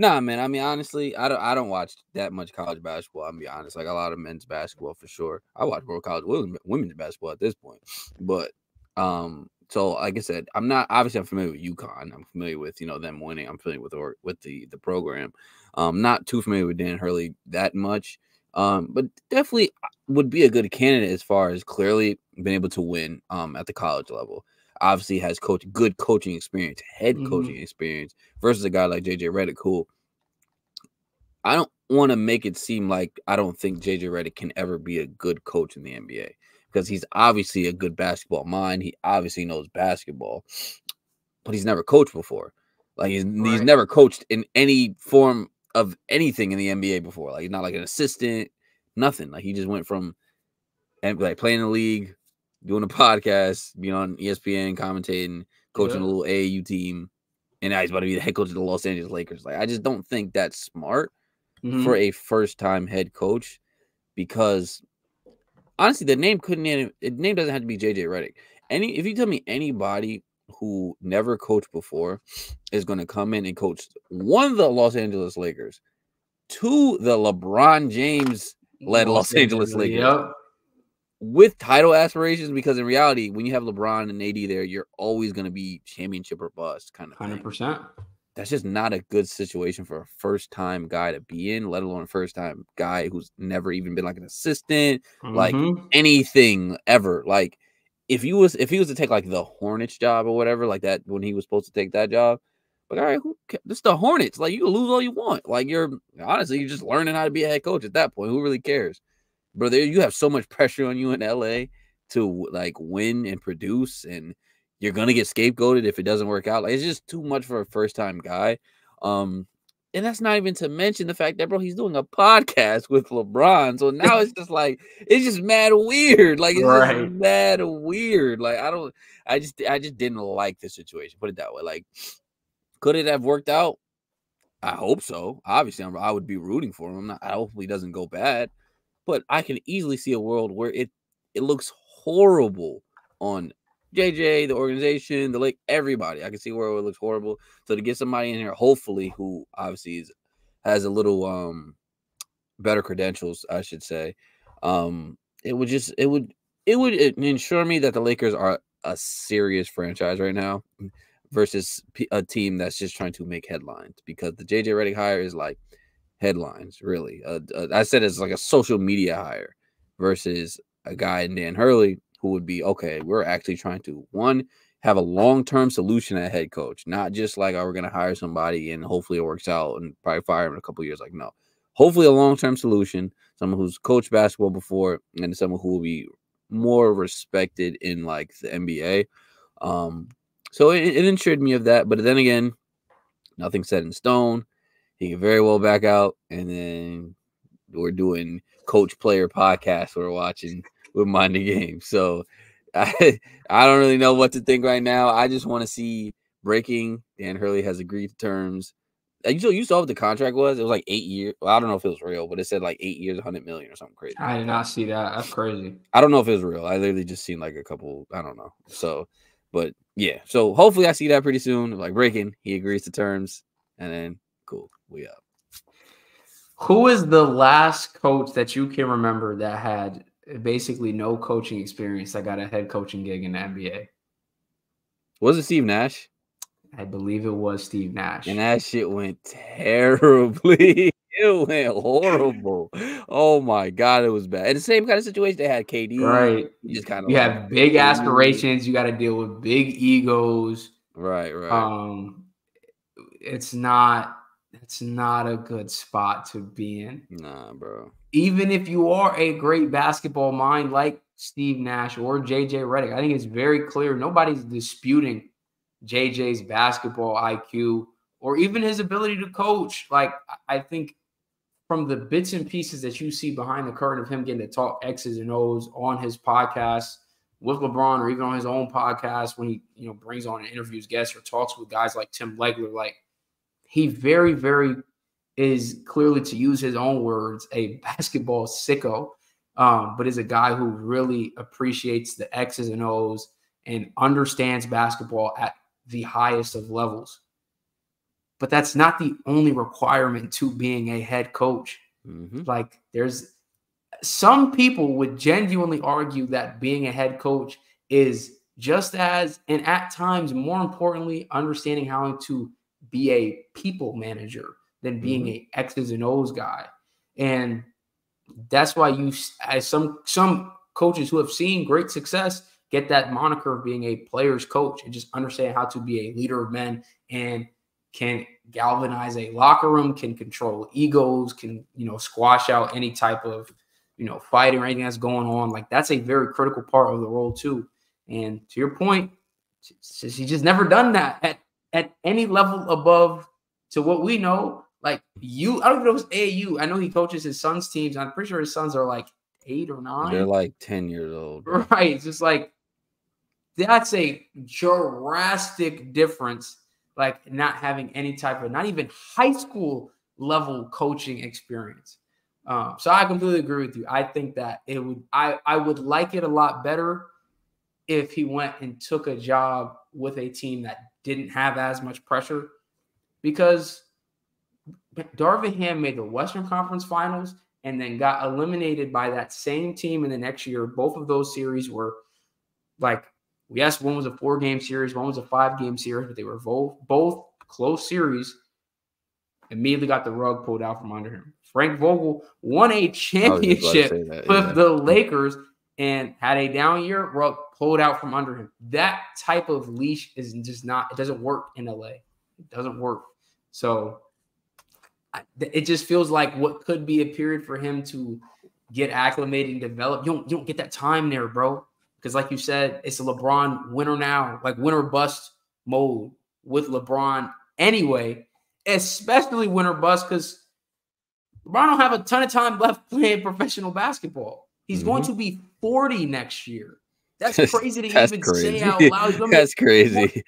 nah, man, I mean, honestly, I don't I don't watch that much college basketball. I'm going to be honest. Like, a lot of men's basketball for sure. I watch more college women's basketball at this point. But um, so, like I said, I'm not – obviously, I'm familiar with UConn. I'm familiar with, you know, them winning. I'm familiar with or, with the, the program. Um, not too familiar with Dan Hurley that much. Um, but definitely would be a good candidate as far as clearly being able to win um, at the college level. Obviously has coach good coaching experience, head mm-hmm. coaching experience, versus a guy like J J Redick, who I don't want to make it seem like I don't think J J Redick can ever be a good coach in the N B A, because he's obviously a good basketball mind. He obviously knows basketball, but he's never coached before. Like, he's, right. he's never coached in any form of anything in the N B A before. Like, he's not like an assistant, nothing. Like, he just went from like playing in the league, doing a podcast, being on E S P N, commentating, coaching yeah. a little A A U team, and now he's about to be the head coach of the Los Angeles Lakers. Like, I just don't think that's smart mm-hmm. for a first-time head coach, because honestly, the name couldn't name the name doesn't have to be J J Redick. Any if you tell me anybody who never coached before is going to come in and coach one, the Los Angeles Lakers, two, the LeBron James led Los Angeles Lakers, yeah, with title aspirations, because in reality, when you have LeBron and A D there, you're always going to be championship or bust kind of thing. one hundred percent. That's just not a good situation for a first-time guy to be in, let alone a first-time guy who's never even been like an assistant, mm-hmm. like anything ever. Like if you was if he was to take like the Hornets job or whatever, like that when he was supposed to take that job, like all right, who, this is the Hornets. Like you can lose all you want. Like you're honestly you're just learning how to be a head coach at that point. Who really cares, brother? You have so much pressure on you in L A to like win and produce and. You're going to get scapegoated if it doesn't work out. Like, it's just too much for a first-time guy. Um, and that's not even to mention the fact that, bro, he's doing a podcast with LeBron. So now it's just like, it's just mad weird. Like, it's right. just mad weird. Like, I don't, I just, I just didn't like this situation. Put it that way. Like, could it have worked out? I hope so. Obviously, I'm, I would be rooting for him. I'm not, I hopefully it doesn't go bad. But I can easily see a world where it, it looks horrible on J J, the organization, the lake, everybody. I can see where it looks horrible. So to get somebody in here, hopefully, who obviously is, has a little um better credentials, I should say, um, it would just it would it would ensure me that the Lakers are a serious franchise right now versus a team that's just trying to make headlines, because the J J Redick hire is like headlines, really. Uh, uh, I said it's like a social media hire versus a guy in Dan Hurley, who would be, okay, we're actually trying to, one, have a long-term solution at head coach, not just like, oh, we're going to hire somebody and hopefully it works out and probably fire him in a couple of years. Like, no. Hopefully a long-term solution, someone who's coached basketball before and someone who will be more respected in, like, the N B A. Um, so it, it ensured me of that. But then again, nothing set in stone. He could very well back out, and then we're doing coach-player podcasts we're watching with Mind the Game. So I I don't really know what to think right now. I just want to see breaking. Dan Hurley has agreed to terms. You, you saw what the contract was? It was like eight years. Well, I don't know if it was real, but it said like eight years, one hundred million dollars or something crazy. I did not see that. That's crazy. I don't know if it was real. I literally just seen like a couple, I don't know. So, but yeah. So hopefully I see that pretty soon. Like breaking, he agrees to terms, and then cool, we up. Who is the last coach that you can remember that had basically no coaching experience I got a head coaching gig in the N B A? Was it Steve Nash? I believe it was Steve Nash. And that shit went terribly. It went horrible. Oh, my God. It was bad. And the same kind of situation they had K D. Right. You, just kind of you like, have big aspirations. You got to deal with big egos. Right, right. Um, it's not it's not a good spot to be in. Nah, bro. Even if you are a great basketball mind like Steve Nash or J J Redick, I think it's very clear nobody's disputing J J's basketball I Q or even his ability to coach. Like, I think from the bits and pieces that you see behind the curtain of him getting to talk X's and O's on his podcast with LeBron or even on his own podcast when he, you know, brings on and interviews guests or talks with guys like Tim Legler, like he very, very – is clearly, to use his own words, a basketball sicko, um, but is a guy who really appreciates the X's and O's and understands basketball at the highest of levels. But that's not the only requirement to being a head coach. Mm-hmm. Like, there's some people would genuinely argue that being a head coach is just as, and at times, more importantly, understanding how to be a people manager than being mm-hmm. a X's and O's guy. And that's why you, as some some coaches who have seen great success, get that moniker of being a player's coach and just understand how to be a leader of men and can galvanize a locker room, can control egos, can, you know, squash out any type of, you know, fighting or anything that's going on. Like, that's a very critical part of the role too. And to your point, she's just never done that at, at any level above to what we know. Like, you, I don't know if it was A A U. I know he coaches his son's teams. I'm pretty sure his sons are like eight or nine. They're like ten years old. Bro. Right. It's just like, that's a drastic difference. Like, not having any type of, not even high school level coaching experience. Um, so I completely agree with you. I think that it would, I, I would like it a lot better if he went and took a job with a team that didn't have as much pressure, because Darvin Ham made the Western Conference Finals and then got eliminated by that same team in the next year. Both of those series were like, yes, one was a four-game series, one was a five-game series, but they were both, both close series. Immediately got the rug pulled out from under him. Frank Vogel won a championship that, yeah. with the Lakers and had a down year, rug pulled out from under him. That type of leash is just not – it doesn't work in L A. It doesn't work. So it just feels like what could be a period for him to get acclimated and develop. You don't, you don't get that time there, bro. Because like you said, it's a LeBron winner now, like winner bust mode with LeBron anyway, especially winner bust because LeBron don't have a ton of time left playing professional basketball. He's mm-hmm. going to be forty next year. That's crazy to That's even crazy. say out loud. That's crazy.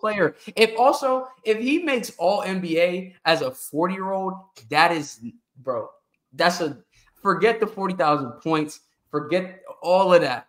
Player. If also, if he makes all N B A as a forty-year-old, that is, bro, that's a, forget the forty thousand points. Forget all of that.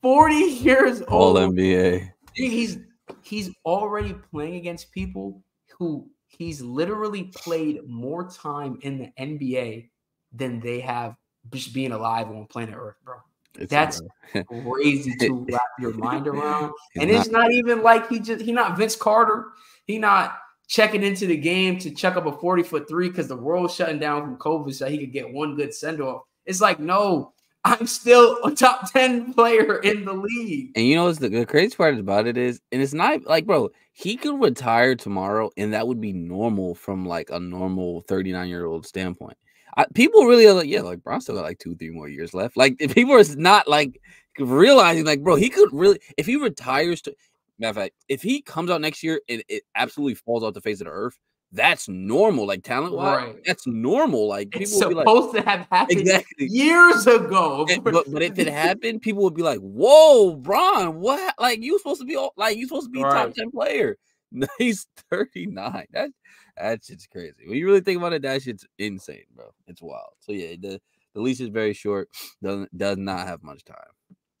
forty years old. All N B A. He's he's already playing against people who he's literally played more time in the N B A than they have just being alive on planet Earth, bro. It's That's crazy to wrap your mind around. And it's not even like he just he not Vince Carter. He not checking into the game to check up a forty-foot three because the world's shutting down from COVID so he could get one good send-off. It's like, no. I'm still a top ten player in the league. And you know what's the, the crazy part about it is, and it's not like, bro, he could retire tomorrow and that would be normal from like a normal thirty-nine-year-old standpoint. I, people really are like, yeah, like Bron still got like two, three more years left. Like if people are not like realizing like, bro, he could really, if he retires to, matter of fact, if he comes out next year and it absolutely falls off the face of the earth, that's normal, like talent-wise. Right. That's normal, like people it's supposed would be like, to have happened exactly. years ago. And, but, but if it happened, people would be like, "Whoa, Bron, what? Like you supposed to be all, like you supposed to be right. top ten player? No, he's thirty-nine. That that shit's crazy. When you really think about it, that shit's insane, bro. It's wild. So yeah, the the leash is very short. Doesn't does not have much time.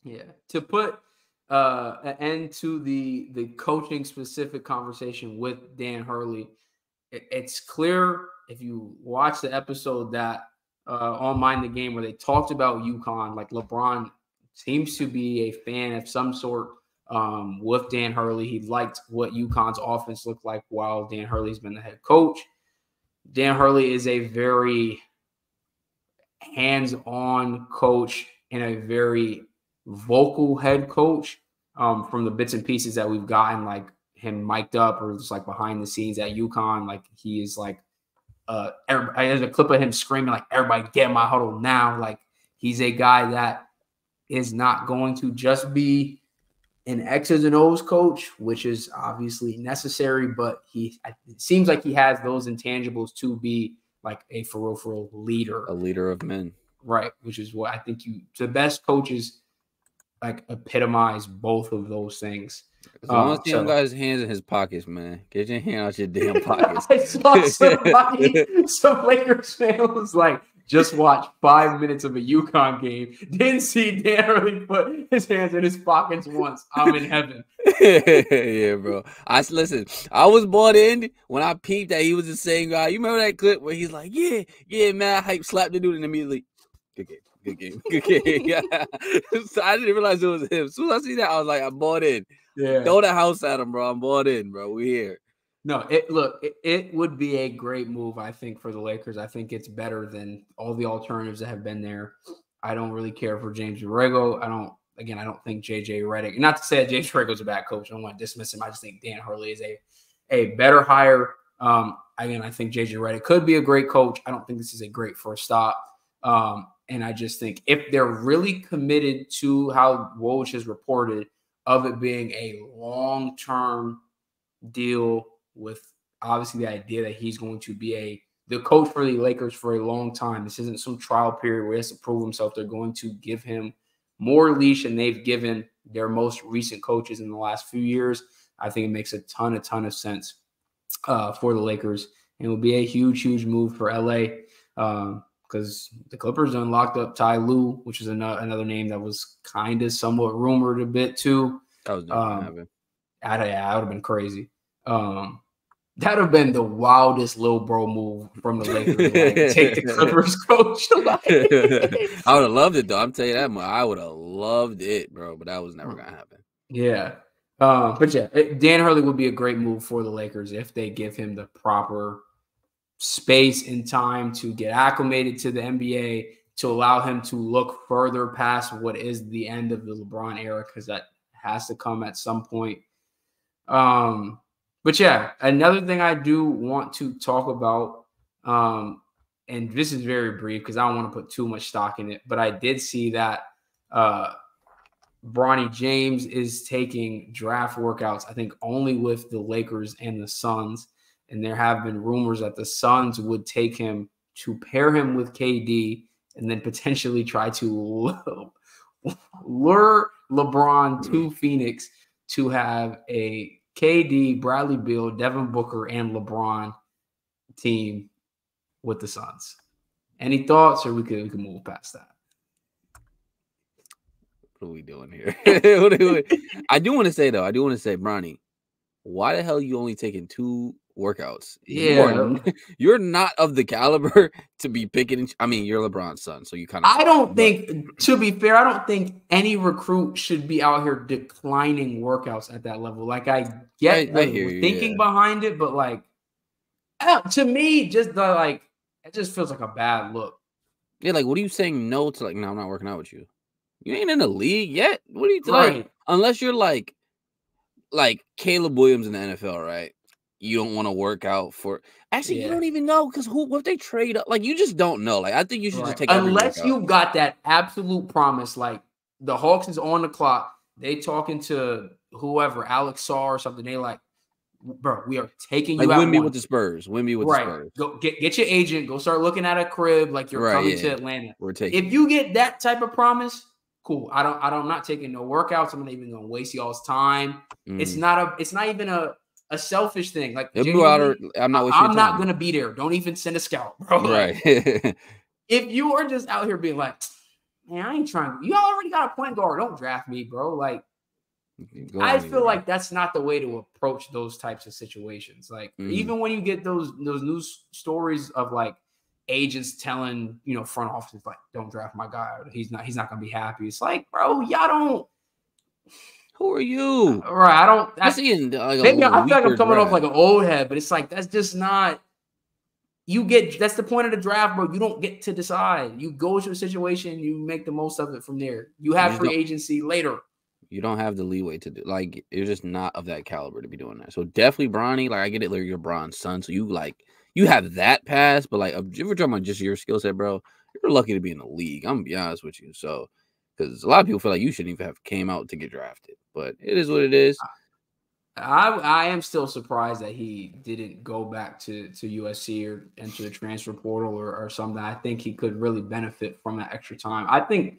Yeah, to put uh, an end to the the coaching specific conversation with Dan Hurley. It's clear if you watch the episode that uh, on Mind the Game where they talked about UConn, like LeBron seems to be a fan of some sort um, with Dan Hurley. He liked what UConn's offense looked like while Dan Hurley's been the head coach. Dan Hurley is a very hands-on coach and a very vocal head coach um, from the bits and pieces that we've gotten, like, him mic'd up or just like behind the scenes at UConn. Like he is like, uh, everybody, there's a clip of him screaming like, everybody get in my huddle now. Like he's a guy that is not going to just be an X's and O's coach, which is obviously necessary, but he it seems like he has those intangibles to be like a for real, for real leader. A leader of men. Right. Which is what I think you, the best coaches like epitomize both of those things. As long as he don't got his hands in his pockets, man. Get your hand out your damn pockets. I saw somebody, some Lakers fan was like, just watch five minutes of a UConn game. Didn't see Dan Hurley put his hands in his pockets once. I'm in heaven. Yeah, bro. I listen. I was bought in when I peeped that he was the same guy. You remember that clip where he's like, "Yeah, yeah, man." I hype slapped the dude and immediately, good game. Good game. Good game. Yeah. So I didn't realize it was him. As soon as I see that, I was like, I bought in. Yeah. Throw the house at him, bro. I'm bought in, bro. We here. No, it look, it, it would be a great move, I think, for the Lakers. I think it's better than all the alternatives that have been there. I don't really care for James Borrego. I don't again, I don't think J J Redick. Not to say that James Borrego's a bad coach. I don't want to dismiss him. I just think Dan Hurley is a a better hire. Um, again, I think J J Redick could be a great coach. I don't think this is a great first stop. Um, and I just think if they're really committed to how Woj has reported of it being a long-term deal with obviously the idea that he's going to be a the coach for the Lakers for a long time. This isn't some trial period where he has to prove himself. They're going to give him more leash than they've given their most recent coaches in the last few years. I think it makes a ton, a ton of sense uh, for the Lakers. And it will be a huge, huge move for L A. Um, because the Clippers done locked up Ty Lue, which is another, another name that was kind of somewhat rumored a bit too. That was um, I would have been crazy. Um, that would have been the wildest little bro move from the Lakers. Like, take the Clippers coach. Like, I would have loved it, though. I'm telling you that much. I would have loved it, bro, but that was never going to happen. Yeah. Uh, but, yeah, it, Dan Hurley would be a great move for the Lakers if they give him the proper space and time to get acclimated to the N B A, to allow him to look further past what is the end of the LeBron era, because that has to come at some point. Um, but, yeah, another thing I do want to talk about, um, and this is very brief because I don't want to put too much stock in it, but I did see that uh, Bronny James is taking draft workouts, I think only with the Lakers and the Suns, and there have been rumors that the Suns would take him to pair him with K D and then potentially try to lure LeBron to Phoenix to have a K D, Bradley Beal, Devin Booker, and LeBron team with the Suns. Any thoughts, or we could we can move past that? What are we doing here? what are we, I do want to say though, I do want to say, Bronny, why the hell are you only taking two workouts? Yeah, you are, you're not of the caliber to be picking. I mean, you're LeBron's son, so you kind of. I don't him, think, but. to be fair, I don't think any recruit should be out here declining workouts at that level. Like I get I, like, I hear you, thinking yeah. behind it, but like to me, just the like it just feels like a bad look. Yeah, like what are you saying no to? Like, no, I'm not working out with you. You ain't in the league yet. What are you doing? Right. Like, unless you're like, like Caleb Williams in the N F L, right? You don't want to work out for. Actually, yeah. you don't even know because who? What if they trade up? Like, you just don't know. Like, I think you should right. just take. Unless you got that absolute promise, like the Hawks is on the clock. They talking to whoever, Alex Saar or something. They like, bro, we are taking you like, out. Win me with the Spurs. Win me with right. the Spurs. Go get get your agent. Go start looking at a crib. Like you're right, coming yeah. to Atlanta. We're taking. If you get that type of promise. Cool. I don't. I don't. I'm not taking no workouts. I'm not even gonna waste y'all's time. Mm. It's not a. It's not even a. A selfish thing. Like outer, I'm not. I'm not gonna be there. Don't even send a scout, bro. Right. If you are just out here being like, man, I ain't trying. You already got a point guard. Don't draft me, bro. Like, Go I anywhere. feel like that's not the way to approach those types of situations. Like, mm. even when you get those those news stories of like. Agents telling, you know, front offices like, don't draft my guy. He's not, he's not going to be happy. It's like, bro, y'all don't. Who are you? All right. I don't. That's in like maybe I feel like I'm coming draft. off like an old head, but it's like, that's just not, you get, that's the point of the draft, bro. You don't get to decide. You go to a situation, you make the most of it from there. You have you free agency later. You don't have the leeway to do, like, you're just not of that caliber to be doing that. So definitely Bronny, like I get it, like you're Bron's son. So you like, you have that pass, but like if we're talking about just your skill set, bro, you're lucky to be in the league. I'm gonna be honest with you. So because a lot of people feel like you shouldn't even have came out to get drafted, but it is what it is. I I am still surprised that he didn't go back to, to U S C or enter the transfer portal or, or something. I think he could really benefit from that extra time. I think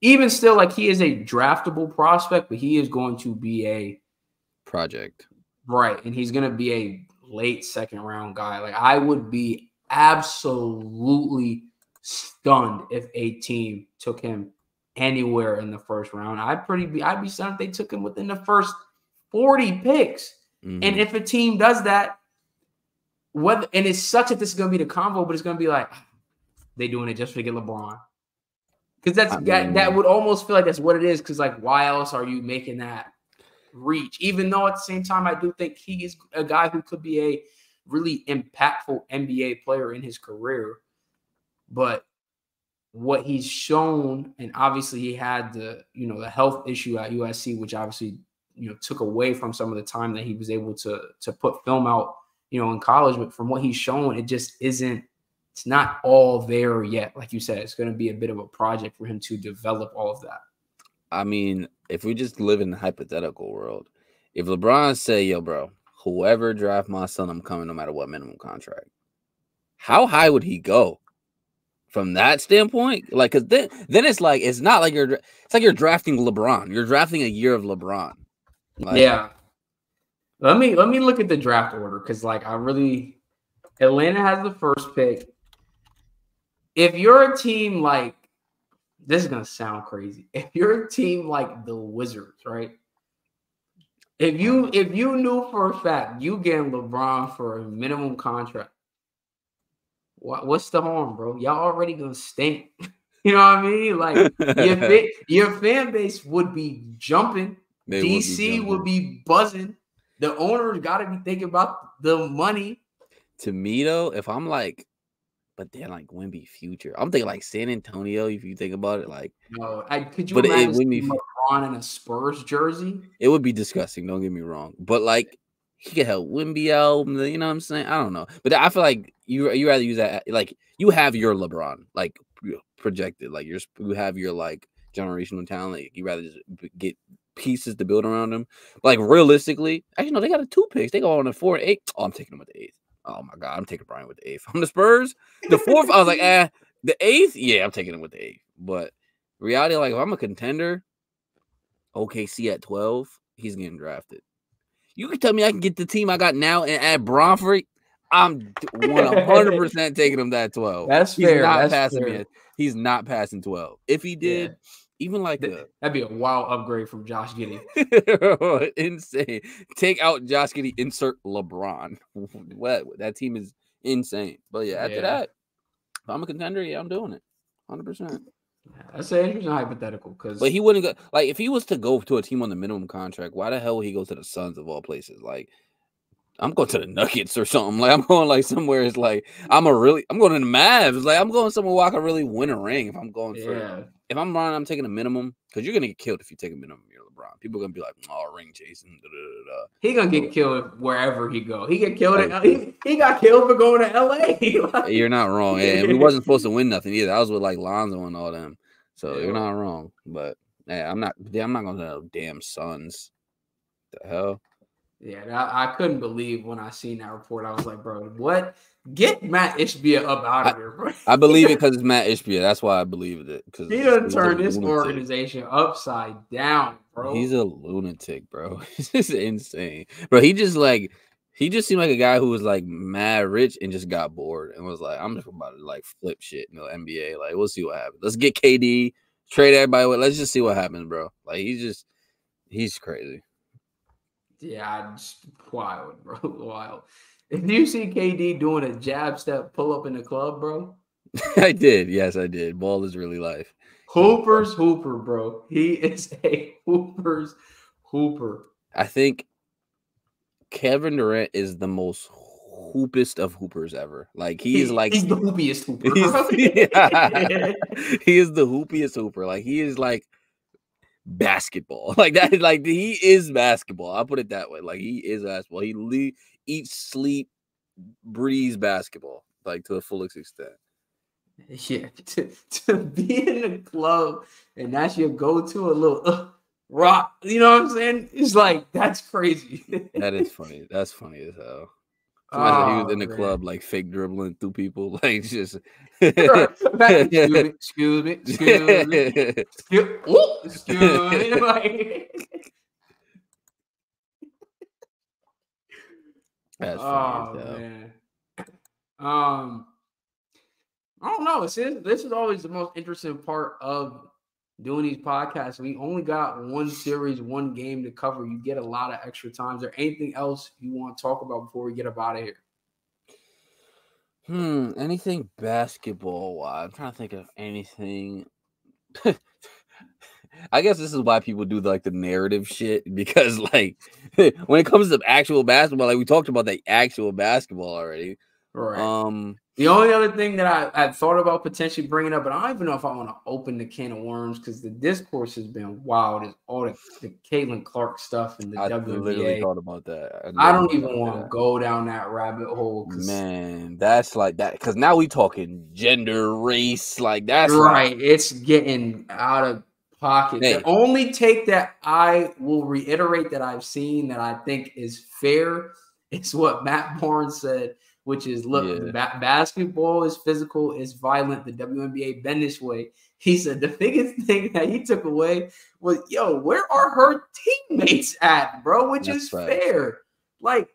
even still, like he is a draftable prospect, but he is going to be a project. Right. And he's gonna be a late second round guy. Like I would be absolutely stunned if a team took him anywhere in the first round. I'd pretty be I'd be stunned if they took him within the first forty picks. Mm-hmm. And if a team does that, whether and it sucks that this is gonna be the combo, but it's gonna be like they doing it just to get LeBron. Because that's I mean, that, that would almost feel like that's what it is. Because like why else are you making that reach, even though at the same time I do think he is a guy who could be a really impactful N B A player in his career, but what he's shown, and obviously he had the you know the health issue at U S C, which obviously you know took away from some of the time that he was able to to put film out you know in college, but from what he's shown, it just isn't it's not all there yet. Like you said, it's going to be a bit of a project for him to develop all of that. I mean, if we just live in the hypothetical world, if LeBron say, yo, bro, whoever draft my son, I'm coming no matter what minimum contract, how high would he go from that standpoint? Like, because then, then it's like, it's not like you're, it's like you're drafting LeBron. You're drafting a year of LeBron. Like, yeah. Let me, let me look at the draft order because, like, I really, Atlanta has the first pick. if you're a team like, this is going to sound crazy, if you're a team like the Wizards, right? If you if you knew for a fact you getting LeBron for a minimum contract, what, what's the harm, bro? Y'all already going to stink. You know what I mean? Like, your, your fan base would be jumping. They D C would be, jumping. would be buzzing. The owners got to be thinking about the money. To me, though, if I'm like, but then like Wimby Future, I'm thinking like San Antonio. If you think about it, like, no, I, could you but imagine it, LeBron in a Spurs jersey? It would be disgusting. Don't get me wrong, but like he could help Wimby out. You know what I'm saying? I don't know, but I feel like you you rather use that. Like you have your LeBron, like projected, like you're you have your like generational talent. You rather just get pieces to build around them. Like realistically, actually, no, they got a two picks. They go on a four and eight. Oh, I'm taking them with the eighth. Oh my God, I'm taking Bryant with the eighth. I'm the Spurs. The fourth, I was like, eh, the eighth? Yeah, I'm taking him with the eighth. But reality, like, if I'm a contender, O K C at twelve, he's getting drafted. You can tell me I can get the team I got now and add Bronford. I'm one hundred percent taking him that twelve. That's he's fair. Not That's passing fair. He's not passing twelve. If he did, yeah. Even like that, that'd be a wild upgrade from Josh Giddey. Insane. Take out Josh Giddey, insert LeBron. What that team is insane. But yeah, after yeah. that, if I'm a contender, yeah, I'm doing it. one hundred percent. That's an interesting hypothetical. Cause but he wouldn't go like if he was to go to a team on the minimum contract, why the hell would he go to the Suns of all places? Like I'm going to the Nuggets or something. Like I'm going like somewhere it's like I'm a really I'm going to the Mavs. Like I'm going somewhere where I can really win a ring if I'm going for yeah. if I'm LeBron, I'm taking a minimum because you're gonna get killed if you take a minimum. You're LeBron. People are gonna be like, "Oh, ring chasing." Da, da, da, da. He gonna get killed wherever he go. He get killed. Like, in, he, he got killed for going to L A. Like, you're not wrong. Yeah, he wasn't supposed to win nothing either. I was with like Lonzo and all them, so yeah. You're not wrong. But yeah, I'm not. I'm not gonna know damn Suns. The hell. Yeah, I, I couldn't believe when I seen that report. I was like, bro, what? Get Matt Ishbia up out of I, here, bro. I believe it because it's Matt Ishbia. That's why I believed it. Because he done turned this organization upside down, bro. He's a lunatic, bro. This is insane. Bro, he just like he just seemed like a guy who was like mad rich and just got bored and was like, I'm just about to like flip shit in the N B A. Like, we'll see what happens. Let's get K D, trade everybody away. Let's just see what happens, bro. Like, he's just he's crazy. Yeah, just wild, bro, wild. Did you see K D doing a jab step pull up in the club, bro? I did. Yes, I did. Ball is really life. Hooper's hooper, bro. He is a hooper's hooper. I think Kevin Durant is the most hoopest of hoopers ever. Like he is like he's the hoopiest hooper. He's, yeah. He is the hoopiest hooper. Like he is like. Basketball like that is like he is basketball. I'll put it that way. Like he is basketball. He le eats, sleep, breathes basketball like to the fullest extent. Yeah, to, to be in a club and that's your go-to a little uh, rock. You know what I'm saying? It's like that's crazy. That is funny. That's funny as hell. Oh, he was in the man. club like fake dribbling through people, like just. excuse me, excuse me, excuse me, excuse, ooh, excuse me. Like... That's funny, oh, man. Um, I don't know. It's, this is always the most interesting part of doing these podcasts. We only got one series, one game to cover. You get a lot of extra time. Is there anything else you want to talk about before we get up out of here? Hmm. Anything basketball-wise? I'm trying to think of anything. I guess this is why people do like the narrative shit because, like, when it comes to actual basketball, like we talked about the actual basketball already. Right. Um, the only other thing that I, I thought about potentially bringing up, but I don't even know if I want to open the can of worms because the discourse has been wild. Is all the, the Caitlin Clark stuff and the I W N B A. I literally thought about that. I, I don't even want to go down that rabbit hole. Man, that's like that because now we talking gender, race, like that's right. Like, it's getting out of pocket. Hey. The only take that I will reiterate that I've seen that I think is fair is what Matt Barnes said. Which is, look, yeah. ba basketball is physical, it's violent. The W N B A bend this way. He said the biggest thing that he took away was, yo, where are her teammates at, bro? Which That's is right. fair. Like,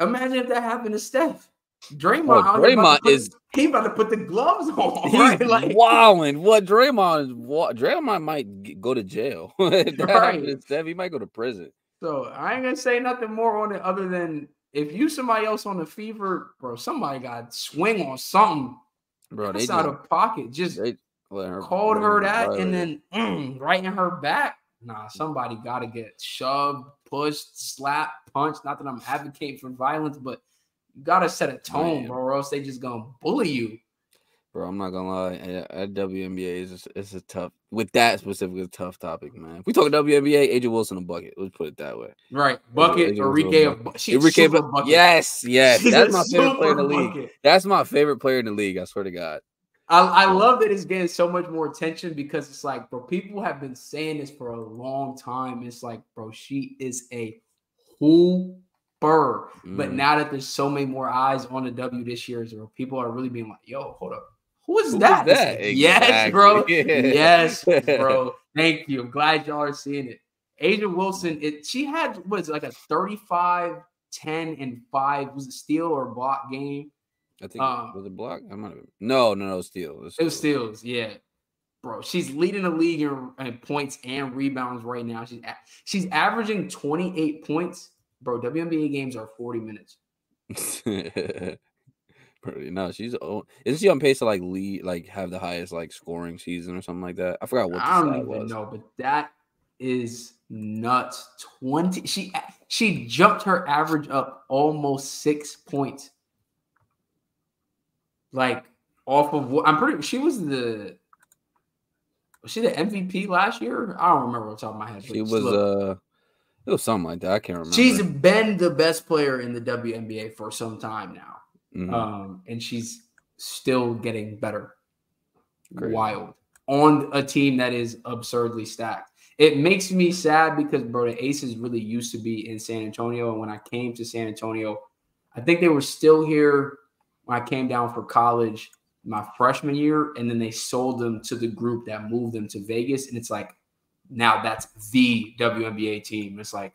imagine if that happened to Steph. Draymond, oh, Draymond put, is he about to put the gloves on? He's right? Like, wilding. What Draymond is, Draymond might go to jail. Right. Steph, he might go to prison. So I ain't gonna say nothing more on it other than if you somebody else on the Fever, bro, somebody got swing on something. Bro, that's they out just, of pocket. Just they her, called her that and then mm, right in her back. Nah, somebody gotta get shoved, pushed, slapped, punched. Not that I'm advocating for violence, but you gotta set a tone, man, bro, or else they just gonna bully you. Bro, I'm not gonna lie. At, at W N B A, it's just, it's a tough with that specifically a tough topic, man. If we talk W N B A, Adrian Wilson a bucket. Let's put it that way. Right, bucket. Adrian Enrique, a bu she's Enrique a bucket. Yes, yes. She's That's my favorite player in the league. Bucket. That's my favorite player in the league. I swear to God. I, I love that it's getting so much more attention because it's like, bro, people have been saying this for a long time. It's like, bro, she is a whole burr. Mm. But now that there's so many more eyes on the W this year, bro, people are really being like, yo, hold up. Who is Who that? Is that? Exactly. Yes, bro. Yeah. Yes, bro. Thank you. I'm glad y'all are seeing it. Adrian Wilson, it, she had, what is it, like a thirty-five, ten, and five. Was it steal or block game? I think um, was it block? I might have been. No, no, no, steal. It was, steal. It was steals, yeah, bro. She's leading the league in, in points and rebounds right now. She's a, she's averaging twenty-eight points, bro. W N B A games are forty minutes. No, she's oh, isn't she on pace to like lead, like have the highest like scoring season or something like that? I forgot what. I don't even was. know, but that is nuts. Twenty. She she jumped her average up almost six points. Like off of what I'm pretty she was the was she the M V P last year? I don't remember off the top of my head. She was look. uh it was something like that. I can't remember. She's been the best player in the W N B A for some time now. Mm-hmm. Um and she's still getting better. Great. Wild on a team that is absurdly stacked. It makes me sad because bro, the Aces really used to be in San Antonio. And when I came to San Antonio, I think they were still here. When I came down for college my freshman year, and then they sold them to the group that moved them to Vegas. And it's like, now that's the W N B A team. It's like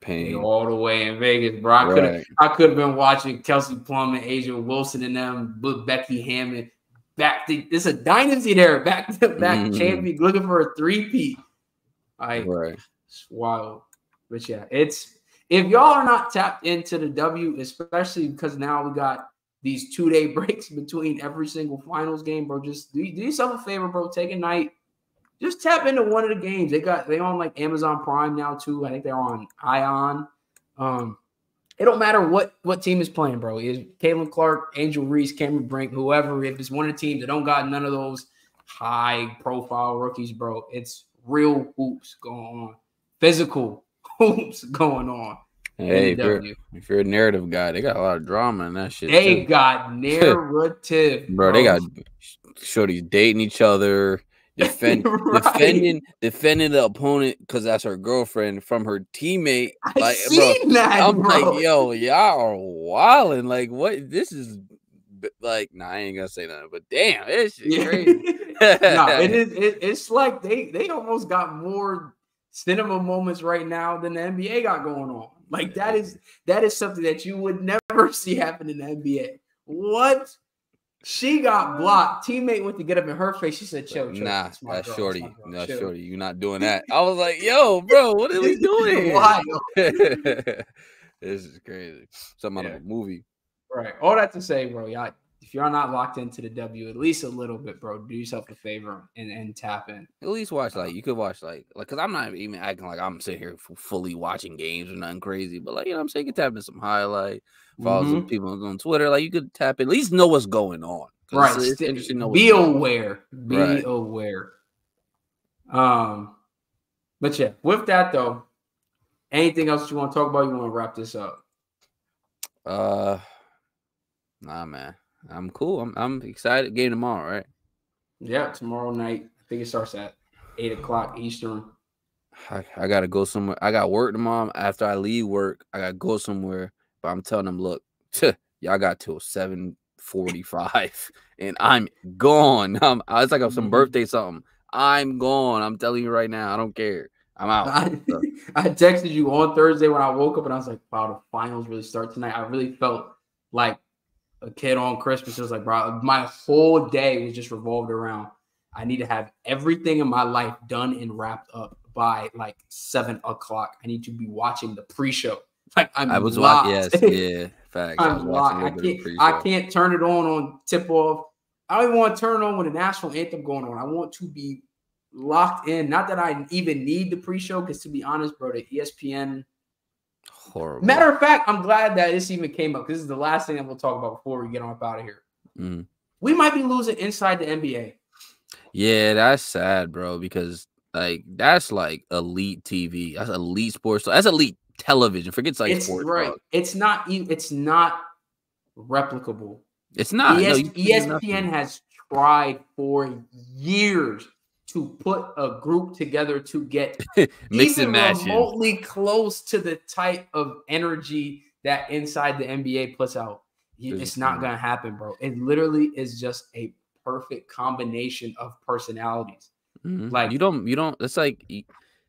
pain all the way in Vegas, bro. I right. could have I could have been watching Kelsey Plum and Adrian Wilson and them, but Becky Hammond back to it's a dynasty there, back to back mm -hmm. champion, looking for a three-peat. Like, right. It's wild. But yeah, it's if y'all are not tapped into the W, especially because now we got these two-day breaks between every single finals game, bro, just do, do yourself a favor, bro. Take a night. Just tap into one of the games. They got they on, like, Amazon Prime now, too. I think they're on Ion. Um, it don't matter what, what team is playing, bro. It's Caitlin Clark, Angel Reese, Cameron Brink, whoever. If it's one of the teams that don't got none of those high-profile rookies, bro, it's real hoops going on. Physical. Hoops going on. Hey, if you're, if you're a narrative guy, they got a lot of drama in that shit. They too. got narrative, bro. bro. They got shorties dating each other, defend, right. defending, defending the opponent because that's her girlfriend from her teammate. I like, seen bro, that, I'm bro. like, yo, y'all are wilding. Like, what? This is like, nah, I ain't gonna say nothing. But damn, this shit yeah. crazy. No, it is. It, it's like they they almost got more cinema moments right now than the N B A got going on. Like that is that is something that you would never see happen in the N B A. What? She got blocked. Teammate went to get up in her face. She said, "Chill, chill." Nah, that's girl, shorty. That's no, chill. Shorty, you're not doing that. I was like, "Yo, bro, what are we doing?" This is crazy. Something yeah. out of a movie, right? All that to say, bro, y'all, if you're not locked into the W at least a little bit, bro, do yourself a favor and, and tap in. At least watch, like, you could watch, like, like, because I'm not even acting like I'm sitting here fully watching games or nothing crazy. But, like, you know what I'm saying? You can tap in some highlight, follow mm-hmm. some people on Twitter. Like, you could tap in. At least know what's going on. Right. It's, it's interesting to know what's Be going aware. On. Be right. aware. Um, But, yeah, with that, though, anything else you want to talk about? You want to wrap this up? Uh, Nah, man. I'm cool. I'm I'm excited. Game tomorrow, right? Yeah, tomorrow night. I think it starts at eight o'clock Eastern. I, I gotta go somewhere. I got work tomorrow. After I leave work, I gotta go somewhere. But I'm telling them, look, y'all got till seven forty-five, and I'm gone. I'm. It's like some birthday something. I'm gone. I'm telling you right now. I don't care. I'm out. I, so. I texted you on Thursday when I woke up, and I was like, "Wow, the finals really start tonight." I really felt like a kid on Christmas. It was like, bro, my whole day was just revolved around, I need to have everything in my life done and wrapped up by like seven o'clock. I need to be watching the pre-show. Like I'm I was watching. Yes, yeah, facts. I'm I was watching. I can't. I can't turn it on on tip off. I don't even want to turn it on with a national anthem going on. I want to be locked in. Not that I even need the pre-show, because to be honest, bro, the E S P N. Horrible. Matter of fact, I'm glad that this even came up. This is the last thing that we'll talk about before we get on up out of here. Mm. We might be losing inside the N B A. Yeah, that's sad, bro. Because like that's like elite T V. That's elite sports. That's elite television. Forget it's like it's sports. Right. Bro. It's not. It's not replicable. It's not. E S, no, E S P N has tried for years to put a group together to get mix even and match remotely it. Close to the type of energy that Inside the N B A puts out. It's not going to happen, bro. It literally is just a perfect combination of personalities. Mm-hmm. Like you don't, you don't, it's like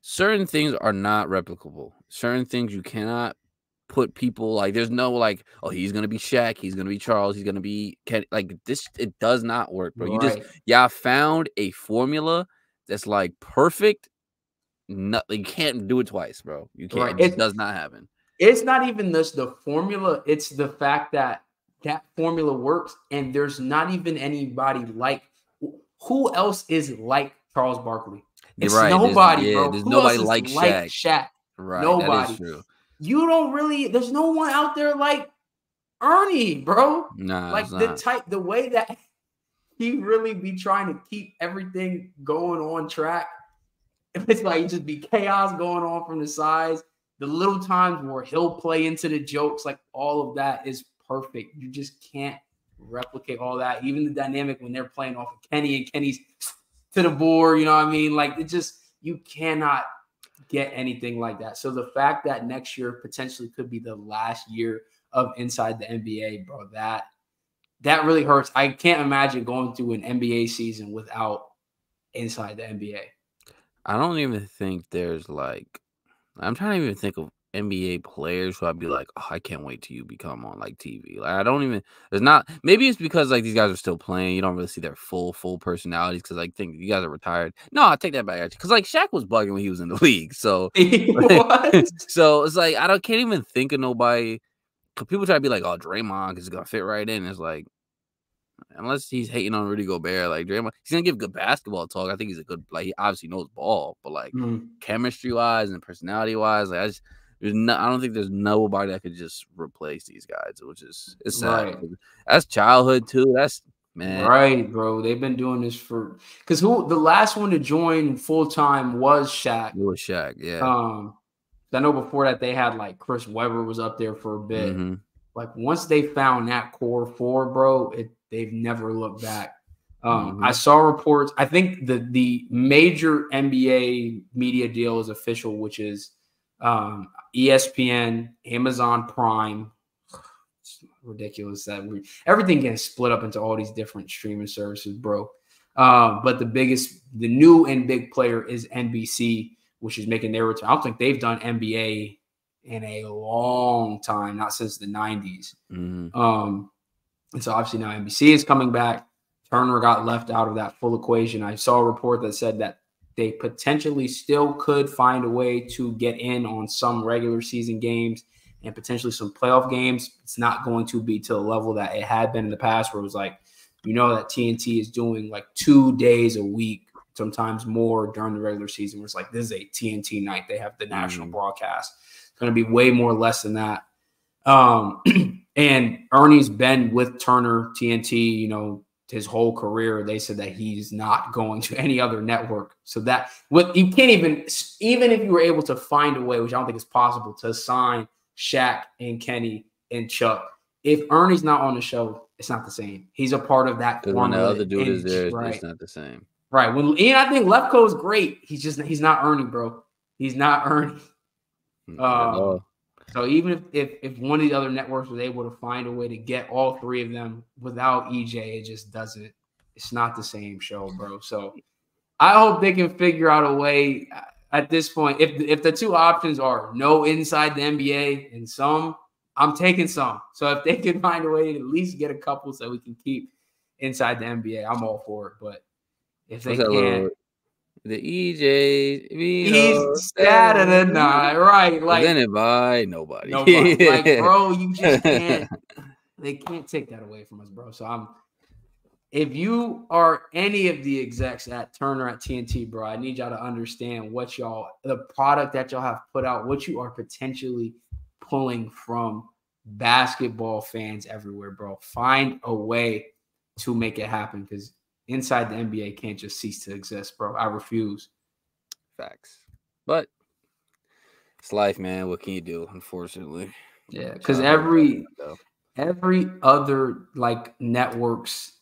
certain things are not replicable. Certain things you cannot put people like, there's no like, oh, he's going to be Shaq. He's going to be Charles. He's going to be Ken. Like this. It does not work, bro. Right. You just, yeah, I found a formula that's like perfect. No, you can't do it twice, bro. You can't, right. it, it does not happen. It's not even this, the formula. It's the fact that that formula works and there's not even anybody like, who else is like Charles Barkley? It's right. nobody, there's, yeah, bro. There's who nobody else is like, like Shaq. Shaq? Right. Nobody. That is true. You don't really, there's no one out there like Ernie, bro. Nah, like the type, the way that he really be trying to keep everything going on track. It's like, it just be chaos going on from the sides. The little times where he'll play into the jokes, like all of that is perfect. You just can't replicate all that. Even the dynamic when they're playing off of Kenny and Kenny's to the board, you know what I mean? Like it just, you cannot get anything like that. So the fact that next year potentially could be the last year of Inside the N B A, bro, that that really hurts. I can't imagine going through an N B A season without Inside the N B A. I don't even think there's like, I'm trying to even think of N B A players who I'd be like, oh, I can't wait till you become on like T V. Like I don't even, there's not, maybe it's because like these guys are still playing. You don't really see their full, full personalities because I like, think you guys are retired. No, I take that back actually. Because like Shaq was bugging when he was in the league. So, so it's like, I don't can't even think of nobody. Cause people try to be like, oh, Draymond is going to fit right in. It's like, unless he's hating on Rudy Gobert, like Draymond, he's going to give good basketball talk. I think he's a good, like he obviously knows ball, but like mm. chemistry wise and personality wise, like I just, There's no, I don't think there's nobody that could just replace these guys, which is it's sad. Right. That's childhood too. That's man, right, bro. They've been doing this for because who the last one to join full time was Shaq. It was Shaq, yeah. Um, I know before that they had like Chris Webber was up there for a bit. Mm-hmm. Like once they found that core four, bro, it they've never looked back. Um, mm-hmm. I saw reports. I think the the major N B A media deal is official, which is. Um, E S P N, Amazon Prime, it's ridiculous that we everything gets split up into all these different streaming services, bro. Um, but the biggest, the new and big player is N B C, which is making their return. I don't think they've done N B A in a long time, not since the nineties. Mm-hmm. Um, and so obviously now N B C is coming back. Turner got left out of that full equation. I saw a report that said that they potentially still could find a way to get in on some regular season games and potentially some playoff games. It's not going to be to the level that it had been in the past where it was like, you know, that T N T is doing like two days a week, sometimes more during the regular season. Where it's like, this is a T N T night. They have the national mm-hmm. broadcast. It's going to be way more less than that. Um, and Ernie's been with Turner, T N T, you know, his whole career. They said that he's not going to any other network. So that what you can't even, even if you were able to find a way, which I don't think is possible, to sign Shaq and Kenny and Chuck. If Ernie's not on the show, it's not the same. He's a part of that. When the other dude is there, right. It's not the same. Right. When and I think Lefkoe is great. He's just he's not Ernie, bro. He's not Ernie. Um, so even if, if if one of the other networks was able to find a way to get all three of them without E J, it just doesn't. It's not the same show, bro. So I hope they can figure out a way at this point. If if the two options are no Inside the N B A and some I'm taking some. So if they can find a way to at least get a couple so we can keep inside the N B A, I'm all for it. But if they can't. The E Js, he's Saturday night, right? Like presented by nobody. nobody. Like, bro, you just can't. They can't take that away from us, bro. So I'm. If you are any of the execs at Turner, at T N T, bro, I need y'all to understand what y'all, the product that y'all have put out, what you are potentially pulling from basketball fans everywhere, bro. Find a way to make it happen, because inside the N B A can't just cease to exist, bro. I refuse. Facts. But it's life, man. What can you do, unfortunately? Yeah, because every every other, like, network's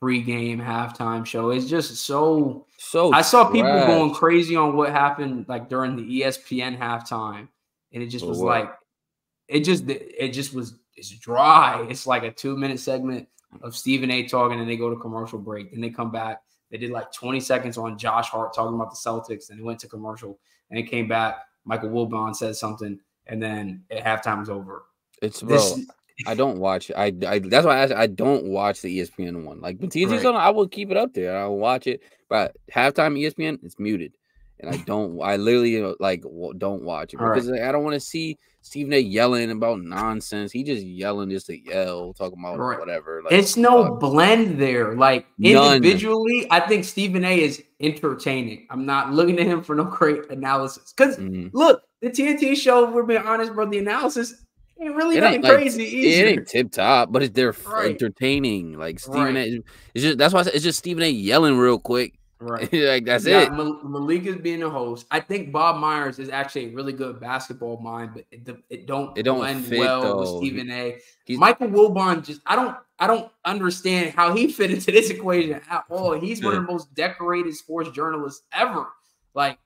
pregame, halftime show is just so – so I saw trash. People going crazy on what happened, like, during the E S P N halftime, and it just was, what? like – it just it just was – it's dry. It's like a two-minute segment of Stephen A. talking, and they go to commercial break. Then they come back. They did like twenty seconds on Josh Hart talking about the Celtics, and it went to commercial, and it came back. Michael Wilbon said something, and then at halftime was over. It's this, bro. I don't watch. I, I that's why I asked, I don't watch the E S P N one. Like when T J's right. on, I will keep it up there. I'll watch it, but halftime E S P N, it's muted, and I don't. I literally like don't watch it because right. I don't want to see Stephen A yelling about nonsense. He just yelling just to yell, talking about right. whatever. Like, it's no uh, blend there. Like individually, none. I think Stephen A is entertaining. I'm not looking to him for no great analysis. Because mm-hmm. look, the T N T show, if we're being honest, bro, the analysis ain't really it ain't, crazy like, either. It ain't tip top, but it's they're right. entertaining. Like Stephen right. A, it's just that's why I said, it's just Stephen A yelling real quick. Right, like that's yeah, it. Mal- Malik is being a host. I think Bob Myers is actually a really good basketball mind, but it, it don't it don't blend fit, well though. with Stephen A. He's, Michael Wilbon just I don't I don't understand how he fit into this equation at all. He's yeah. one of the most decorated sports journalists ever. Like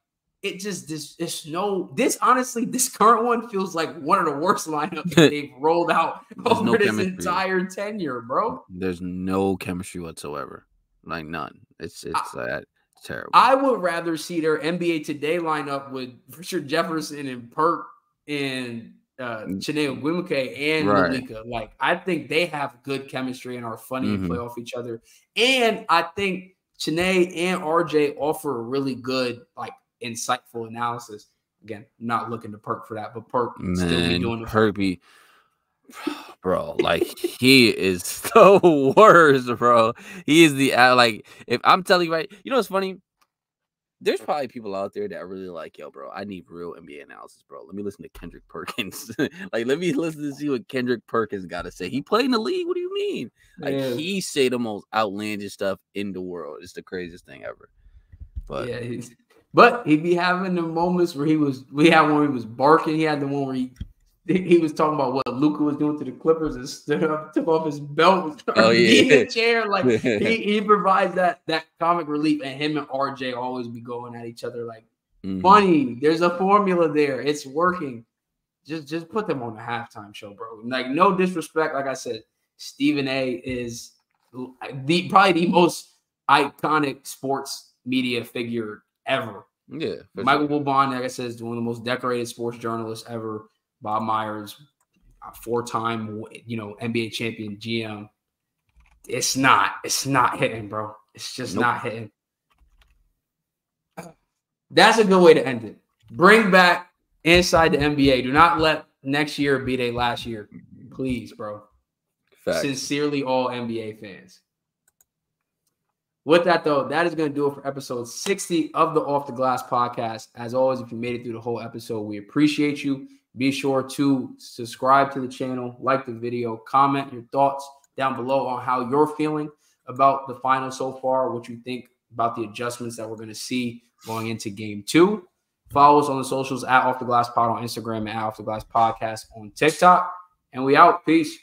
it just this it's no this honestly this current one feels like one of the worst lineups that they've rolled out over no this chemistry. entire tenure, bro. There's no chemistry whatsoever. Like none. It's it's I, uh, terrible. I would rather see their N B A Today lineup with Richard Jefferson and Perk and uh Chineo Gwimike and right. Malika. Like I think they have good chemistry and are funny mm-hmm. and play off each other. And I think Chineo and R J offer a really good, like insightful analysis. Again, not looking to Perk for that, but Perk Man, still be doing the Herbie. Bro, like he is so worse, bro. He is the like. If I'm telling you right, you know what's funny? There's probably people out there that are really like, yo, bro, I need real N B A analysis, bro. Let me listen to Kendrick Perkins. Like, let me listen to see what Kendrick Perkins got to say. He played in the league. What do you mean? Like, yeah. he say the most outlandish stuff in the world. It's the craziest thing ever. But yeah, he's, but he'd be having the moments where he was. We had one where he was barking. He had the one where he. He was talking about what Luka was doing to the Clippers and stood up, took off his belt, oh, yeah. in a chair. Like he, he provides that that comic relief, and him and R J always be going at each other. Like mm-hmm. funny, there's a formula there. It's working. Just just put them on the halftime show, bro. Like no disrespect, like I said, Stephen A. is the probably the most iconic sports media figure ever. Yeah, Michael sure. Wilbon, like I said, is one of the most decorated sports journalists ever. Bob Myers, four-time, you know, N B A champion G M. It's not. It's not hitting, bro. It's just nope. not hitting. That's a good way to end it. Bring back inside the N B A. Do not let next year be their last year. Please, bro. Fact. Sincerely, all N B A fans. With that, though, that is going to do it for episode sixty of the Off the Glass podcast. As always, if you made it through the whole episode, we appreciate you. Be sure to subscribe to the channel, like the video, comment your thoughts down below on how you're feeling about the final so far, what you think about the adjustments that we're going to see going into game two. Follow us on the socials at Off the Glass Pod on Instagram and at Off the Glass Podcast on TikTok. And we out. Peace.